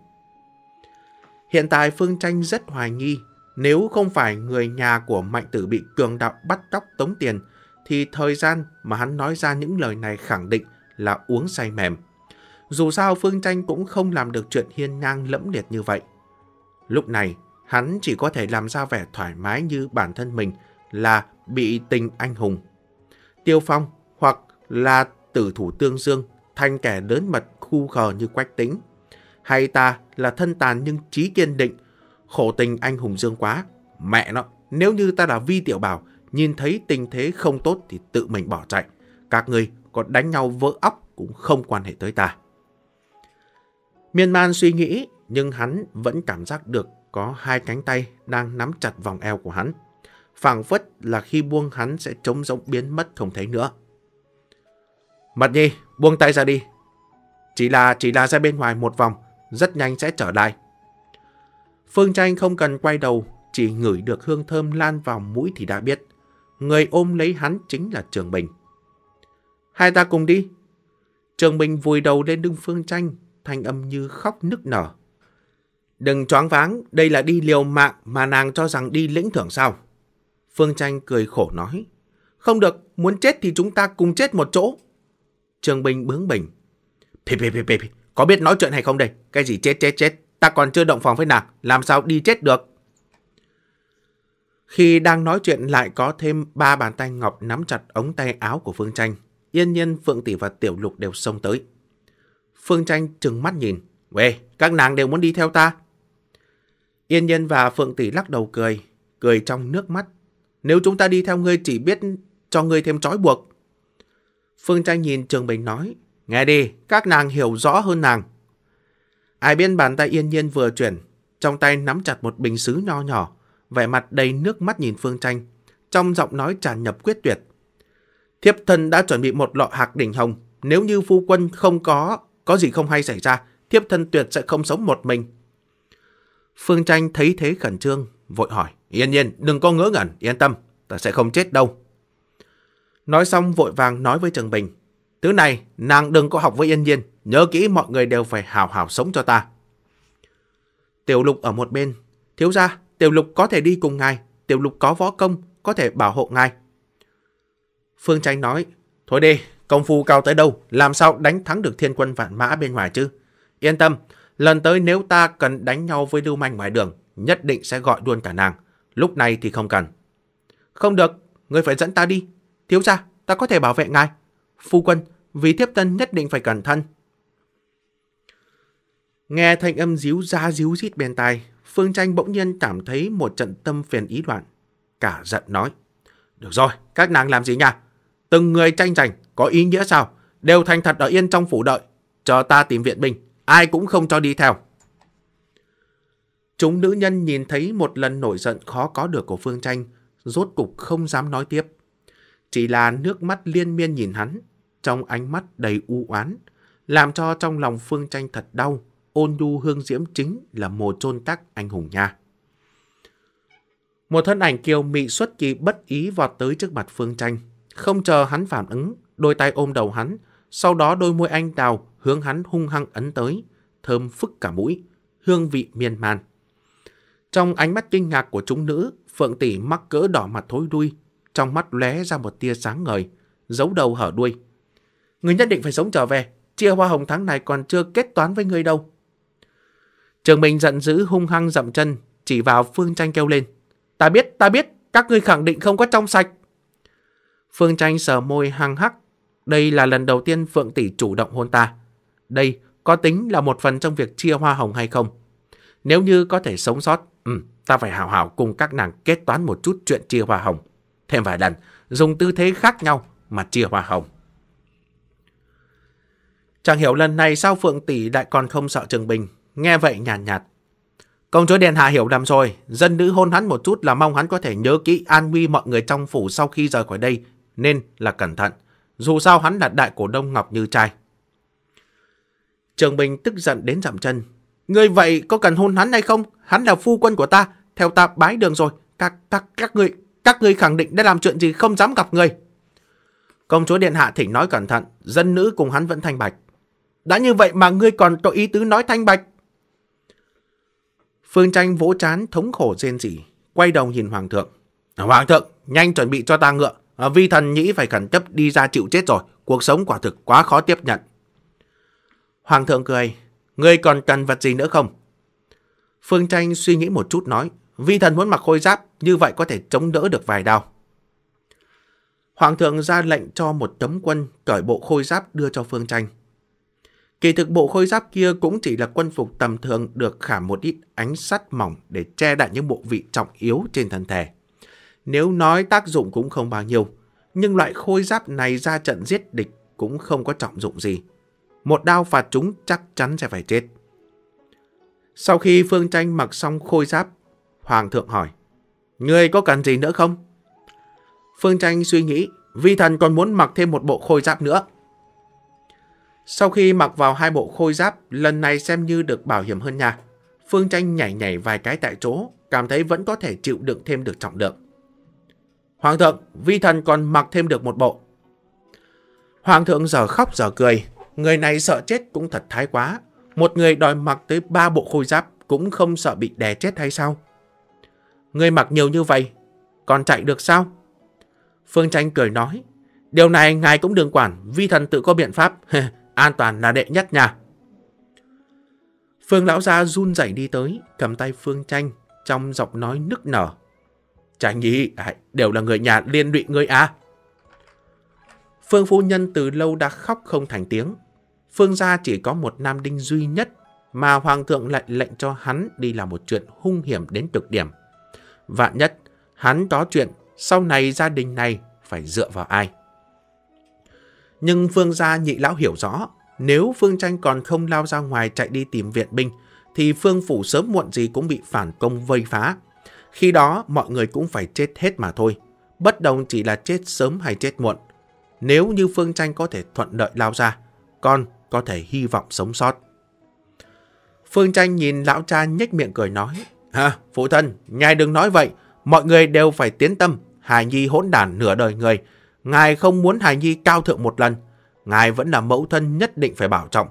Hiện tại Phương Tranh rất hoài nghi, nếu không phải người nhà của Mạnh Tử bị cường đạo bắt cóc tống tiền, thì thời gian mà hắn nói ra những lời này khẳng định là uống say mềm. Dù sao Phương Tranh cũng không làm được chuyện hiên ngang lẫm liệt như vậy. Lúc này, hắn chỉ có thể làm ra vẻ thoải mái như bản thân mình là bị tình anh hùng tiêu phong hoặc là tử thủ tương dương, thành kẻ lớn mật khu khờ như Quách Tĩnh. Hay ta là thân tàn nhưng trí kiên định, khổ tình anh hùng dương quá. Mẹ nó, nếu như ta là Vi Tiểu Bảo, nhìn thấy tình thế không tốt thì tự mình bỏ chạy. Các người có đánh nhau vỡ óc cũng không quan hệ tới ta. Miên man suy nghĩ, nhưng hắn vẫn cảm giác được có hai cánh tay đang nắm chặt vòng eo của hắn. Phảng phất là khi buông hắn sẽ trống rỗng biến mất không thấy nữa. Mật Nhi, buông tay ra đi. Chỉ là ra bên ngoài một vòng, rất nhanh sẽ trở lại. Phương Tranh không cần quay đầu, chỉ ngửi được hương thơm lan vào mũi thì đã biết. Người ôm lấy hắn chính là Trường Bình. Hai ta cùng đi. Trường Bình vùi đầu lên lưng Phương Tranh, thanh âm như khóc nức nở. Đừng choáng váng, đây là đi liều mạng mà nàng cho rằng đi lĩnh thưởng sao? Phương Tranh cười khổ nói. Không được, muốn chết thì chúng ta cùng chết một chỗ. Trường Bình bướng bỉnh. Pì, có biết nói chuyện hay không đây? Cái gì chết, ta còn chưa động phòng với nàng, làm sao đi chết được? Khi đang nói chuyện lại có thêm ba bàn tay ngọc nắm chặt ống tay áo của Phương Tranh. Yên Nhiên, Phượng Tỷ và Tiểu Lục đều xông tới. Phương Tranh trừng mắt nhìn. Uê, các nàng đều muốn đi theo ta. Yên Nhiên và Phượng Tỷ lắc đầu cười trong nước mắt. Nếu chúng ta đi theo ngươi chỉ biết cho ngươi thêm trói buộc. Phương Tranh nhìn Trường Bình nói. Nghe đi, các nàng hiểu rõ hơn nàng. Ai biết bàn tay Yên Nhiên vừa chuyển, trong tay nắm chặt một bình sứ nho nhỏ, vẻ mặt đầy nước mắt nhìn Phương Tranh, trong giọng nói tràn nhập quyết tuyệt. Thiếp thân đã chuẩn bị một lọ hạc đỉnh hồng, nếu như phu quân không có gì không hay xảy ra, thiếp thân tuyệt sẽ không sống một mình. Phương Tranh thấy thế khẩn trương, vội hỏi. Yên Nhiên, đừng có ngớ ngẩn, yên tâm, ta sẽ không chết đâu. Nói xong vội vàng nói với Trường Bình. Thứ này, nàng đừng có học với Yên Nhiên, nhớ kỹ mọi người đều phải hào hào sống cho ta. Tiểu Lục ở một bên. Thiếu gia, Tiểu Lục có thể đi cùng ngài, Tiểu Lục có võ công, có thể bảo hộ ngài. Phương Tranh nói, thôi đi, công phu cao tới đâu, làm sao đánh thắng được thiên quân vạn mã bên ngoài chứ? Yên tâm, lần tới nếu ta cần đánh nhau với lưu manh ngoài đường, nhất định sẽ gọi luôn cả nàng, lúc này thì không cần. Không được, ngươi phải dẫn ta đi. Thiếu gia, ta có thể bảo vệ ngài. Phu quân, vì thiếp thân nhất định phải cẩn thận. Nghe thanh âm díu ra díu rít bên tai, Phương Tranh bỗng nhiên cảm thấy một trận tâm phiền ý loạn. Cả giận nói. Được rồi, các nàng làm gì nhỉ? Từng người tranh giành, có ý nghĩa sao? Đều thành thật ở yên trong phủ đợi, chờ ta tìm viện binh, ai cũng không cho đi theo. Chúng nữ nhân nhìn thấy một lần nổi giận khó có được của Phương Tranh, rốt cục không dám nói tiếp. Chỉ là nước mắt liên miên nhìn hắn, trong ánh mắt đầy u oán, làm cho trong lòng Phương Tranh thật đau. Ôn nhu hương diễm chính là mồ chôn tắc anh hùng nha. Một thân ảnh kiều mị xuất kỳ bất ý vọt tới trước mặt Phương Tranh. Không chờ hắn phản ứng, đôi tay ôm đầu hắn, sau đó đôi môi anh đào hướng hắn hung hăng ấn tới, thơm phức cả mũi, hương vị miên man. Trong ánh mắt kinh ngạc của chúng nữ, Phượng Tỷ mắc cỡ đỏ mặt thối đuôi, trong mắt lóe ra một tia sáng ngời, giấu đầu hở đuôi. Người nhất định phải sống trở về, chia hoa hồng tháng này còn chưa kết toán với người đâu. Trường Minh giận dữ hung hăng dậm chân, chỉ vào Phương Tranh kêu lên. Ta biết, các ngươi khẳng định không có trong sạch. Phương Tranh sờ môi hăng hắc. Đây là lần đầu tiên Phượng Tỷ chủ động hôn ta. Đây có tính là một phần trong việc chia hoa hồng hay không? Nếu như có thể sống sót, ta phải hào hào cùng các nàng kết toán một chút chuyện chia hoa hồng. Thêm vài lần, dùng tư thế khác nhau mà chia hoa hồng. Chẳng hiểu lần này sao Phượng Tỷ lại còn không sợ Trường Bình. Nghe vậy nhàn nhạt. Công chúa Điện Hạ hiểu lầm rồi. Dân nữ hôn hắn một chút là mong hắn có thể nhớ kỹ an nguy mọi người trong phủ sau khi rời khỏi đây. Nên là cẩn thận. Dù sao hắn là đại cổ đông Ngọc Như Trai. Trường Bình tức giận đến dậm chân. Ngươi vậy có cần hôn hắn hay không? Hắn là phu quân của ta. Theo ta bái đường rồi. Các ngươi khẳng định đã làm chuyện gì không dám gặp người. Công chúa Điện Hạ thỉnh nói cẩn thận. Dân nữ cùng hắn vẫn thanh bạch. Đã như vậy mà ngươi còn có ý tứ nói thanh bạch. Phương Tranh vỗ trán thống khổ rên rỉ, quay đầu nhìn Hoàng Thượng. Hoàng Thượng, nhanh chuẩn bị cho ta ngựa. Vi thần nhĩ phải khẩn cấp đi ra chịu chết rồi. Cuộc sống quả thực quá khó tiếp nhận. Hoàng Thượng cười. Ngươi còn cần vật gì nữa không? Phương Tranh suy nghĩ một chút nói. Vi thần muốn mặc khôi giáp, như vậy có thể chống đỡ được vài đao. Hoàng Thượng ra lệnh cho một tấm quân cởi bộ khôi giáp đưa cho Phương Tranh. Kỳ thực bộ khôi giáp kia cũng chỉ là quân phục tầm thường được khảm một ít ánh sắt mỏng để che đậy những bộ vị trọng yếu trên thân thể. Nếu nói tác dụng cũng không bao nhiêu, nhưng loại khôi giáp này ra trận giết địch cũng không có trọng dụng gì. Một đao phạt chúng chắc chắn sẽ phải chết. Sau khi Phương Tranh mặc xong khôi giáp, Hoàng Thượng hỏi, ngươi có cần gì nữa không? Phương Tranh suy nghĩ, vi thần còn muốn mặc thêm một bộ khôi giáp nữa. Sau khi mặc vào hai bộ khôi giáp, lần này xem như được bảo hiểm hơn nha. Phương Tranh nhảy vài cái tại chỗ, cảm thấy vẫn có thể chịu đựng thêm được trọng lượng. Hoàng Thượng, vi thần còn mặc thêm được một bộ. Hoàng Thượng giờ khóc giờ cười, người này sợ chết cũng thật thái quá. Một người đòi mặc tới 3 bộ khôi giáp cũng không sợ bị đè chết hay sao? Người mặc nhiều như vậy, còn chạy được sao? Phương Tranh cười nói, điều này ngài cũng đừng quản, vi thần tự có biện pháp. An toàn là đệ nhất nha. Phương Lão Gia run rẩy đi tới, cầm tay Phương Tranh, trong giọng nói nức nở. Tranh nhi, đều là người nhà liên lụy ngươi à. Phương Phu Nhân từ lâu đã khóc không thành tiếng. Phương gia chỉ có một nam đinh duy nhất, mà Hoàng Thượng lại lệnh cho hắn đi làm một chuyện hung hiểm đến cực điểm. Vạn nhất, hắn có chuyện, sau này gia đình này phải dựa vào ai? Nhưng Phương gia nhị lão hiểu rõ, nếu Phương Tranh còn không lao ra ngoài chạy đi tìm viện binh, thì Phương Phủ sớm muộn gì cũng bị phản công vây phá. Khi đó mọi người cũng phải chết hết mà thôi, bất đồng chỉ là chết sớm hay chết muộn. Nếu như Phương Tranh có thể thuận lợi lao ra, con có thể hy vọng sống sót. Phương Tranh nhìn lão cha nhếch miệng cười nói, phụ thân, ngài đừng nói vậy, mọi người đều phải tiến tâm, hài nhi hỗn đản nửa đời người. Ngài không muốn hài nhi cao thượng một lần. Ngài vẫn là mẫu thân nhất định phải bảo trọng.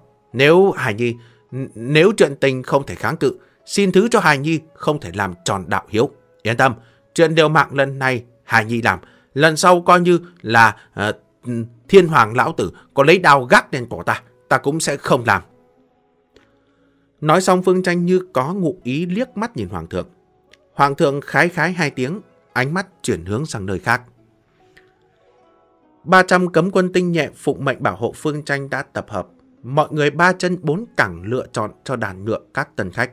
Nếu chuyện tình không thể kháng cự, xin thứ cho hài nhi không thể làm tròn đạo hiếu. Yên tâm, chuyện điều mạng lần này hài nhi làm. Lần sau coi như là thiên hoàng lão tử có lấy đao gác lên cổ ta, ta cũng sẽ không làm. Nói xong Phương Tranh như có ngụ ý liếc mắt nhìn Hoàng Thượng. Hoàng Thượng khái khái 2 tiếng, ánh mắt chuyển hướng sang nơi khác. 300 cấm quân tinh nhẹ phụng mệnh bảo hộ Phương Tranh đã tập hợp. Mọi người 3 chân 4 cẳng lựa chọn cho đàn ngựa các tân khách.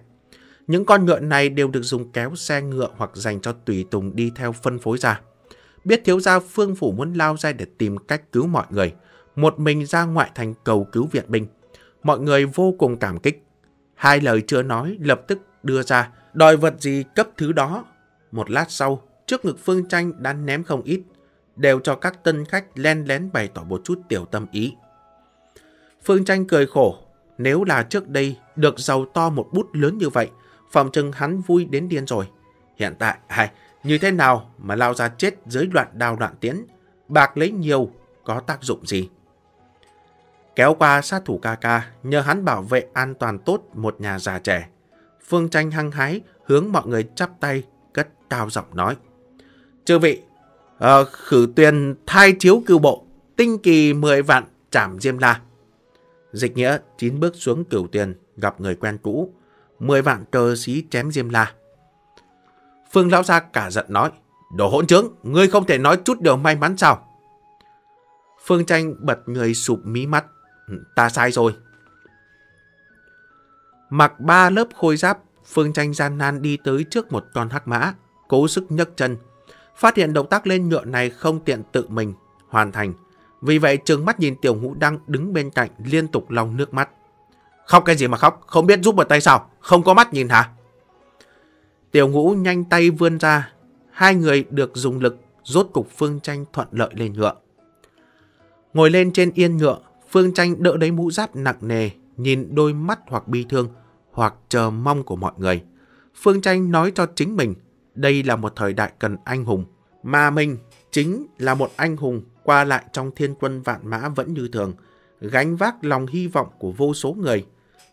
Những con ngựa này đều được dùng kéo xe ngựa hoặc dành cho tùy tùng đi theo phân phối ra. Biết thiếu gia Phương Phủ muốn lao ra để tìm cách cứu mọi người, một mình ra ngoại thành cầu cứu viện binh. Mọi người vô cùng cảm kích. 2 lời chưa nói lập tức đưa ra, đòi vật gì cấp thứ đó. Một lát sau, trước ngực Phương Tranh đã ném không ít. đều cho các tân khách len lén bày tỏ một chút tiểu tâm ý. Phương Tranh cười khổ, nếu là trước đây được giàu to một bút lớn như vậy, phòng chừng hắn vui đến điên rồi. Hiện tại, như thế nào mà lao ra chết dưới loạn đao loạn tiễn, bạc lấy nhiều, có tác dụng gì? Kéo qua sát thủ ca ca, nhờ hắn bảo vệ an toàn tốt một nhà già trẻ. Phương Tranh hăng hái, hướng mọi người chắp tay, cất cao giọng nói. Chư vị, khử tuyền thai chiếu cưu bộ, tinh kỳ 10 vạn trảm diêm la. Dịch nghĩa 9 bước xuống cửu tuyền, gặp người quen cũ, 10 vạn cơ sĩ chém diêm la. Phương Lão Gia cả giận nói, đồ hỗn trướng, ngươi không thể nói chút điều may mắn sao? Phương Tranh bật người sụp mí mắt, ta sai rồi. Mặc 3 lớp khôi giáp, Phương Tranh gian nan đi tới trước một con hắc mã, cố sức nhấc chân. Phát hiện động tác lên ngựa này không tiện tự mình hoàn thành, vì vậy trừng mắt nhìn Tiểu Ngũ đang đứng bên cạnh liên tục lau nước mắt. Khóc cái gì mà khóc, không biết giúp một tay sao, không có mắt nhìn hả? Tiểu Ngũ nhanh tay vươn ra, hai người được dùng lực, rốt cục Phương Tranh thuận lợi lên ngựa. Ngồi lên trên yên ngựa, Phương Tranh đỡ lấy mũ giáp nặng nề, nhìn đôi mắt hoặc bi thương, hoặc chờ mong của mọi người. Phương Tranh nói cho chính mình, đây là một thời đại cần anh hùng, mà mình chính là một anh hùng qua lại trong thiên quân vạn mã vẫn như thường, gánh vác lòng hy vọng của vô số người,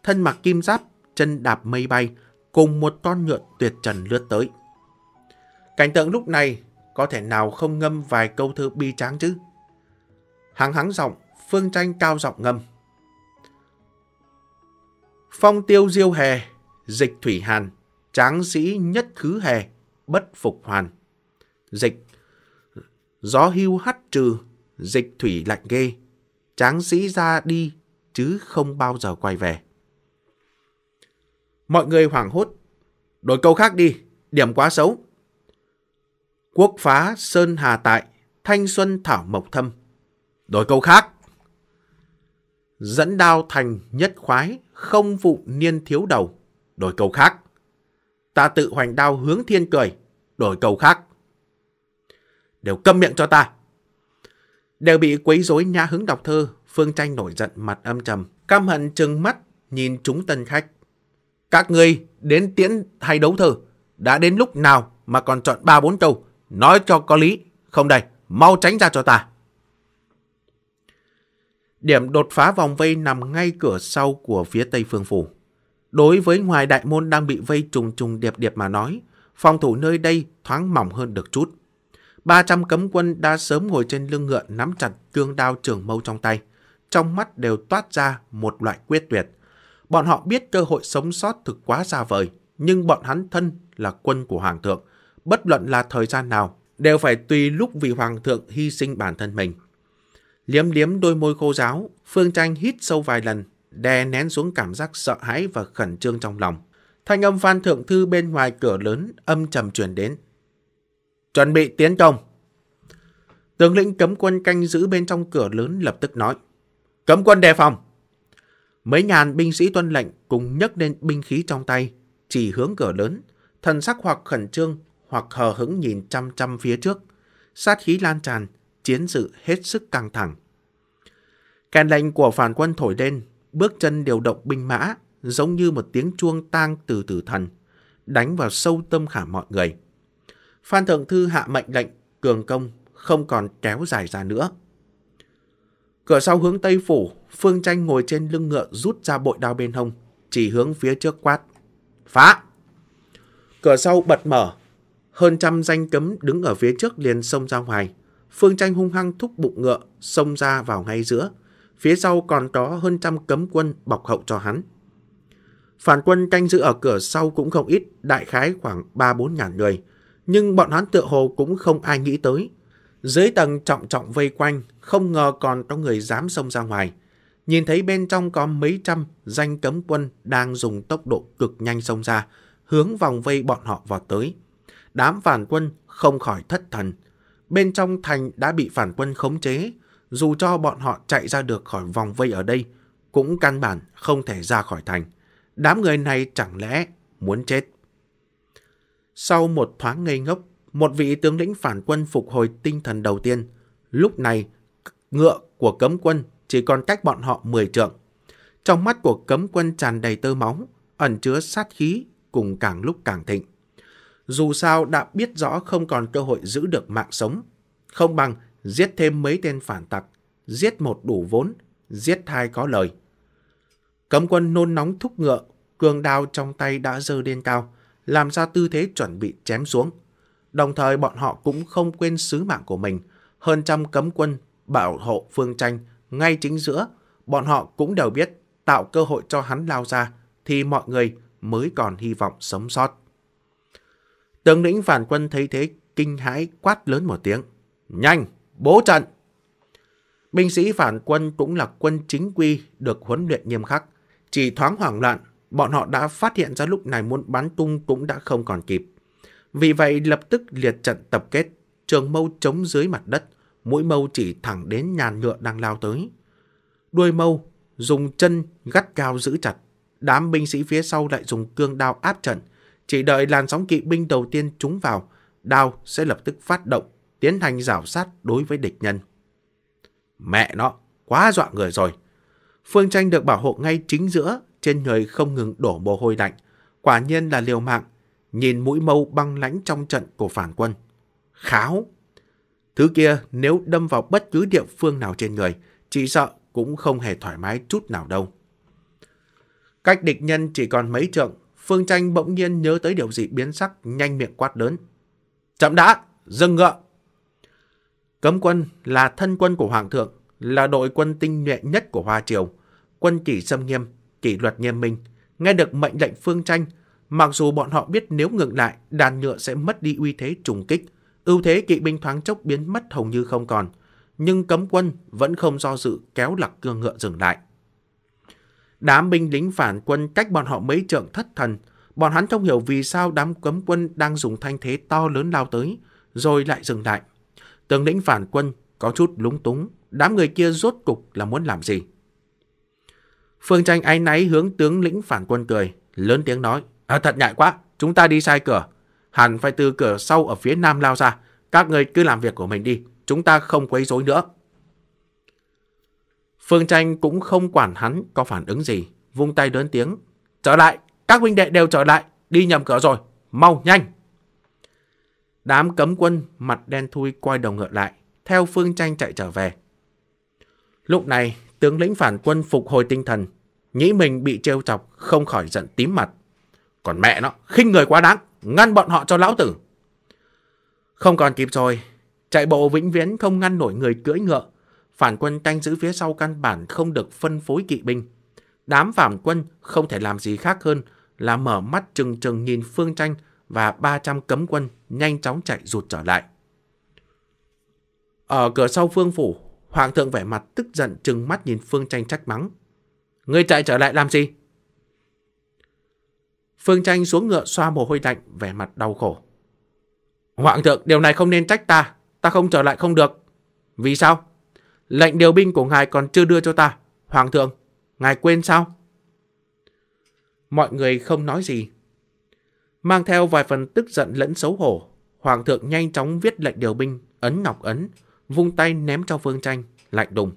thân mặc kim giáp, chân đạp mây bay, cùng một con ngựa tuyệt trần lướt tới. Cảnh tượng lúc này có thể nào không ngâm vài câu thơ bi tráng chứ? Hắng hắng giọng, Phương Tranh cao giọng ngâm. Phong tiêu diêu hè, dịch thủy hàn, tráng sĩ nhất khứ hè, bất phục hoàn. Dịch, gió hưu hắt trừ, dịch thủy lạnh ghê, tráng sĩ ra đi chứ không bao giờ quay về. Mọi người hoảng hốt, đổi câu khác đi, điểm quá xấu. Quốc phá sơn hà tại, thanh xuân thảo mộc thâm. Đổi câu khác. Dẫn đao thành nhất khoái, không phụ niên thiếu đầu. Đổi câu khác. Ta tự hoành đao hướng thiên cười. Đổi câu khác. Đều câm miệng cho ta. Đều bị quấy rối nhã hứng đọc thơ, Phương Tranh nổi giận mặt âm trầm, căm hận trừng mắt nhìn chúng tân khách. Các ngươi đến tiễn hay đấu thơ, đã đến lúc nào mà còn chọn 3-4 câu, nói cho có lý, không đây, mau tránh ra cho ta. Điểm đột phá vòng vây nằm ngay cửa sau của phía tây Phương Phủ. Đối với ngoài đại môn đang bị vây trùng trùng điệp điệp mà nói, phòng thủ nơi đây thoáng mỏng hơn được chút. 300 cấm quân đã sớm ngồi trên lưng ngựa nắm chặt cương đao trường mâu trong tay. Trong mắt đều toát ra một loại quyết tuyệt. Bọn họ biết cơ hội sống sót thực quá xa vời, nhưng bọn hắn thân là quân của Hoàng Thượng. Bất luận là thời gian nào, đều phải tùy lúc vì Hoàng Thượng hy sinh bản thân mình. Liếm liếm đôi môi khô ráo, Phương Tranh hít sâu vài lần, đè nén xuống cảm giác sợ hãi và khẩn trương trong lòng. Thanh âm Phan Thượng Thư bên ngoài cửa lớn âm trầm truyền đến. Chuẩn bị tiến công. Tướng lĩnh cấm quân canh giữ bên trong cửa lớn lập tức nói. Cấm quân đề phòng. Mấy ngàn binh sĩ tuân lệnh cùng nhấc lên binh khí trong tay, chỉ hướng cửa lớn, thần sắc hoặc khẩn trương hoặc hờ hững nhìn chăm chăm phía trước. Sát khí lan tràn, chiến sự hết sức căng thẳng. Kèn lệnh của phản quân thổi lên, bước chân điều động binh mã, giống như một tiếng chuông tang từ tử thần, đánh vào sâu tâm khảm mọi người. Phan Thượng Thư hạ mệnh lệnh, cường công không còn kéo dài ra nữa. Cửa sau hướng Tây Phủ, Phương Tranh ngồi trên lưng ngựa rút ra bội đao bên hông, chỉ hướng phía trước quát. Phá! Cửa sau bật mở, hơn trăm danh cấm đứng ở phía trước liền xông ra ngoài. Phương Tranh hung hăng thúc bụng ngựa, xông ra vào ngay giữa. Phía sau còn có hơn trăm cấm quân bọc hậu cho hắn. Phản quân canh giữ ở cửa sau cũng không ít, đại khái khoảng 3-4 ngàn người. Nhưng bọn hắn tựa hồ cũng không ai nghĩ tới. Dưới tầng trọng trọng vây quanh, không ngờ còn có người dám xông ra ngoài. Nhìn thấy bên trong có mấy trăm danh cấm quân đang dùng tốc độ cực nhanh xông ra, hướng vòng vây bọn họ vào tới. Đám phản quân không khỏi thất thần. Bên trong thành đã bị phản quân khống chế, dù cho bọn họ chạy ra được khỏi vòng vây ở đây, cũng căn bản không thể ra khỏi thành. Đám người này chẳng lẽ muốn chết. Sau một thoáng ngây ngốc, một vị tướng lĩnh phản quân phục hồi tinh thần đầu tiên. Lúc này, ngựa của cấm quân chỉ còn cách bọn họ 10 trượng. Trong mắt của cấm quân tràn đầy tơ máu, ẩn chứa sát khí cùng càng lúc càng thịnh. Dù sao đã biết rõ không còn cơ hội giữ được mạng sống, không bằng giết thêm mấy tên phản tặc, giết một đủ vốn, giết hai có lời. Cấm quân nôn nóng thúc ngựa, cương đao trong tay đã giơ lên cao, làm ra tư thế chuẩn bị chém xuống. Đồng thời bọn họ cũng không quên sứ mạng của mình, hơn trăm cấm quân bảo hộ Phương Tranh ngay chính giữa, bọn họ cũng đều biết tạo cơ hội cho hắn lao ra thì mọi người mới còn hy vọng sống sót. Tướng lĩnh phản quân thấy thế kinh hãi quát lớn một tiếng, nhanh, bố trận! Binh sĩ phản quân cũng là quân chính quy được huấn luyện nghiêm khắc, chỉ thoáng hoảng loạn, bọn họ đã phát hiện ra lúc này muốn bắn tung cũng đã không còn kịp. Vì vậy lập tức liệt trận tập kết, trường mâu chống dưới mặt đất, mũi mâu chỉ thẳng đến nhàn ngựa đang lao tới. Đuôi mâu dùng chân gắt cao giữ chặt, đám binh sĩ phía sau lại dùng cương đao áp trận, chỉ đợi làn sóng kỵ binh đầu tiên trúng vào, đao sẽ lập tức phát động, tiến hành rảo sát đối với địch nhân. Mẹ nó, quá dọa người rồi! Phương Tranh được bảo hộ ngay chính giữa, trên người không ngừng đổ mồ hôi lạnh, quả nhiên là liều mạng. Nhìn mũi mâu băng lãnh trong trận của phản quân, kháo! Thứ kia nếu đâm vào bất cứ địa phương nào trên người, chỉ sợ cũng không hề thoải mái chút nào đâu. Cách địch nhân chỉ còn mấy trượng, Phương Tranh bỗng nhiên nhớ tới điều gì biến sắc, nhanh miệng quát lớn, chậm đã, dừng ngựa! Cấm quân là thân quân của Hoàng Thượng, là đội quân tinh nhuệ nhất của Hoa Triều, quân kỷ xâm nghiêm, kỷ luật nghiêm minh. Nghe được mệnh lệnh Phương Tranh, mặc dù bọn họ biết nếu ngừng lại, đàn ngựa sẽ mất đi uy thế trùng kích, ưu thế kỵ binh thoáng chốc biến mất hầu như không còn, nhưng cấm quân vẫn không do dự kéo lặc cương ngựa dừng lại. Đám binh lính phản quân cách bọn họ mấy trượng thất thần, bọn hắn không hiểu vì sao đám cấm quân đang dùng thanh thế to lớn lao tới, rồi lại dừng lại. Tướng lĩnh phản quân có chút lúng túng, đám người kia rốt cục là muốn làm gì? Phương Tranh áy náy hướng tướng lĩnh phản quân cười, lớn tiếng nói, thật nhại quá, chúng ta đi sai cửa, hẳn phải từ cửa sau ở phía nam lao ra, các người cứ làm việc của mình đi, chúng ta không quấy rối nữa. Phương Tranh cũng không quản hắn có phản ứng gì, vung tay lớn tiếng, trở lại, các huynh đệ đều trở lại, đi nhầm cửa rồi, mau nhanh! Đám cấm quân mặt đen thui quay đầu ngựa lại, theo Phương Tranh chạy trở về. Lúc này, tướng lĩnh phản quân phục hồi tinh thần, nghĩ mình bị trêu chọc, không khỏi giận tím mặt. Còn mẹ nó, khinh người quá đáng, ngăn bọn họ cho lão tử! Không còn kịp rồi, chạy bộ vĩnh viễn không ngăn nổi người cưỡi ngựa, phản quân canh giữ phía sau căn bản không được phân phối kỵ binh. Đám phản quân không thể làm gì khác hơn là mở mắt trừng trừng nhìn Phương Tranh và 300 cấm quân nhanh chóng chạy rụt trở lại. Ở cửa sau Phương Phủ, Hoàng Thượng vẻ mặt tức giận trừng mắt nhìn Phương Tranh trách mắng. Ngươi chạy trở lại làm gì? Phương Tranh xuống ngựa xoa mồ hôi lạnh, vẻ mặt đau khổ. Hoàng Thượng, điều này không nên trách ta, ta không trở lại không được. Vì sao? Lệnh điều binh của ngài còn chưa đưa cho ta. Hoàng Thượng, ngài quên sao? Mọi người không nói gì. Mang theo vài phần tức giận lẫn xấu hổ, Hoàng Thượng nhanh chóng viết lệnh điều binh, ấn ngọc ấn, vung tay ném cho Phương Tranh, lạnh đùng.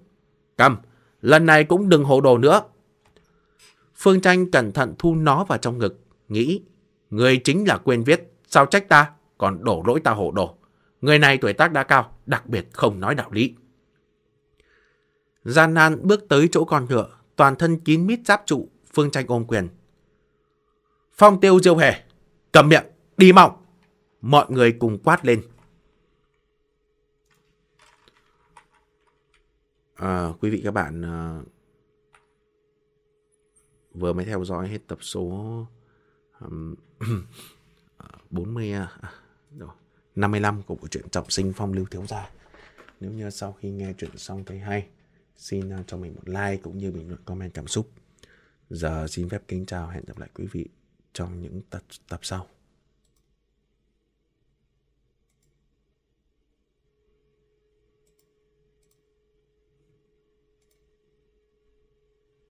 Cầm, lần này cũng đừng hồ đồ nữa. Phương Tranh cẩn thận thu nó vào trong ngực, nghĩ, người chính là quên viết, sao trách ta, còn đổ lỗi ta hồ đồ. Người này tuổi tác đã cao, đặc biệt không nói đạo lý. Gian nan bước tới chỗ con ngựa, toàn thân kín mít giáp trụ, Phương Tranh ôm quyền. Phong Tiêu Diêu Hề, cầm miệng, đi mau! Mọi người cùng quát lên. Quý vị các bạn vừa mới theo dõi hết tập số 55 của bộ truyện Trọng Sinh Phong Lưu Thiếu Gia. Nếu như sau khi nghe chuyện xong thấy hay, xin cho mình một like cũng như bình luận comment cảm xúc. Giờ xin phép kính chào, hẹn gặp lại quý vị trong những tập sau.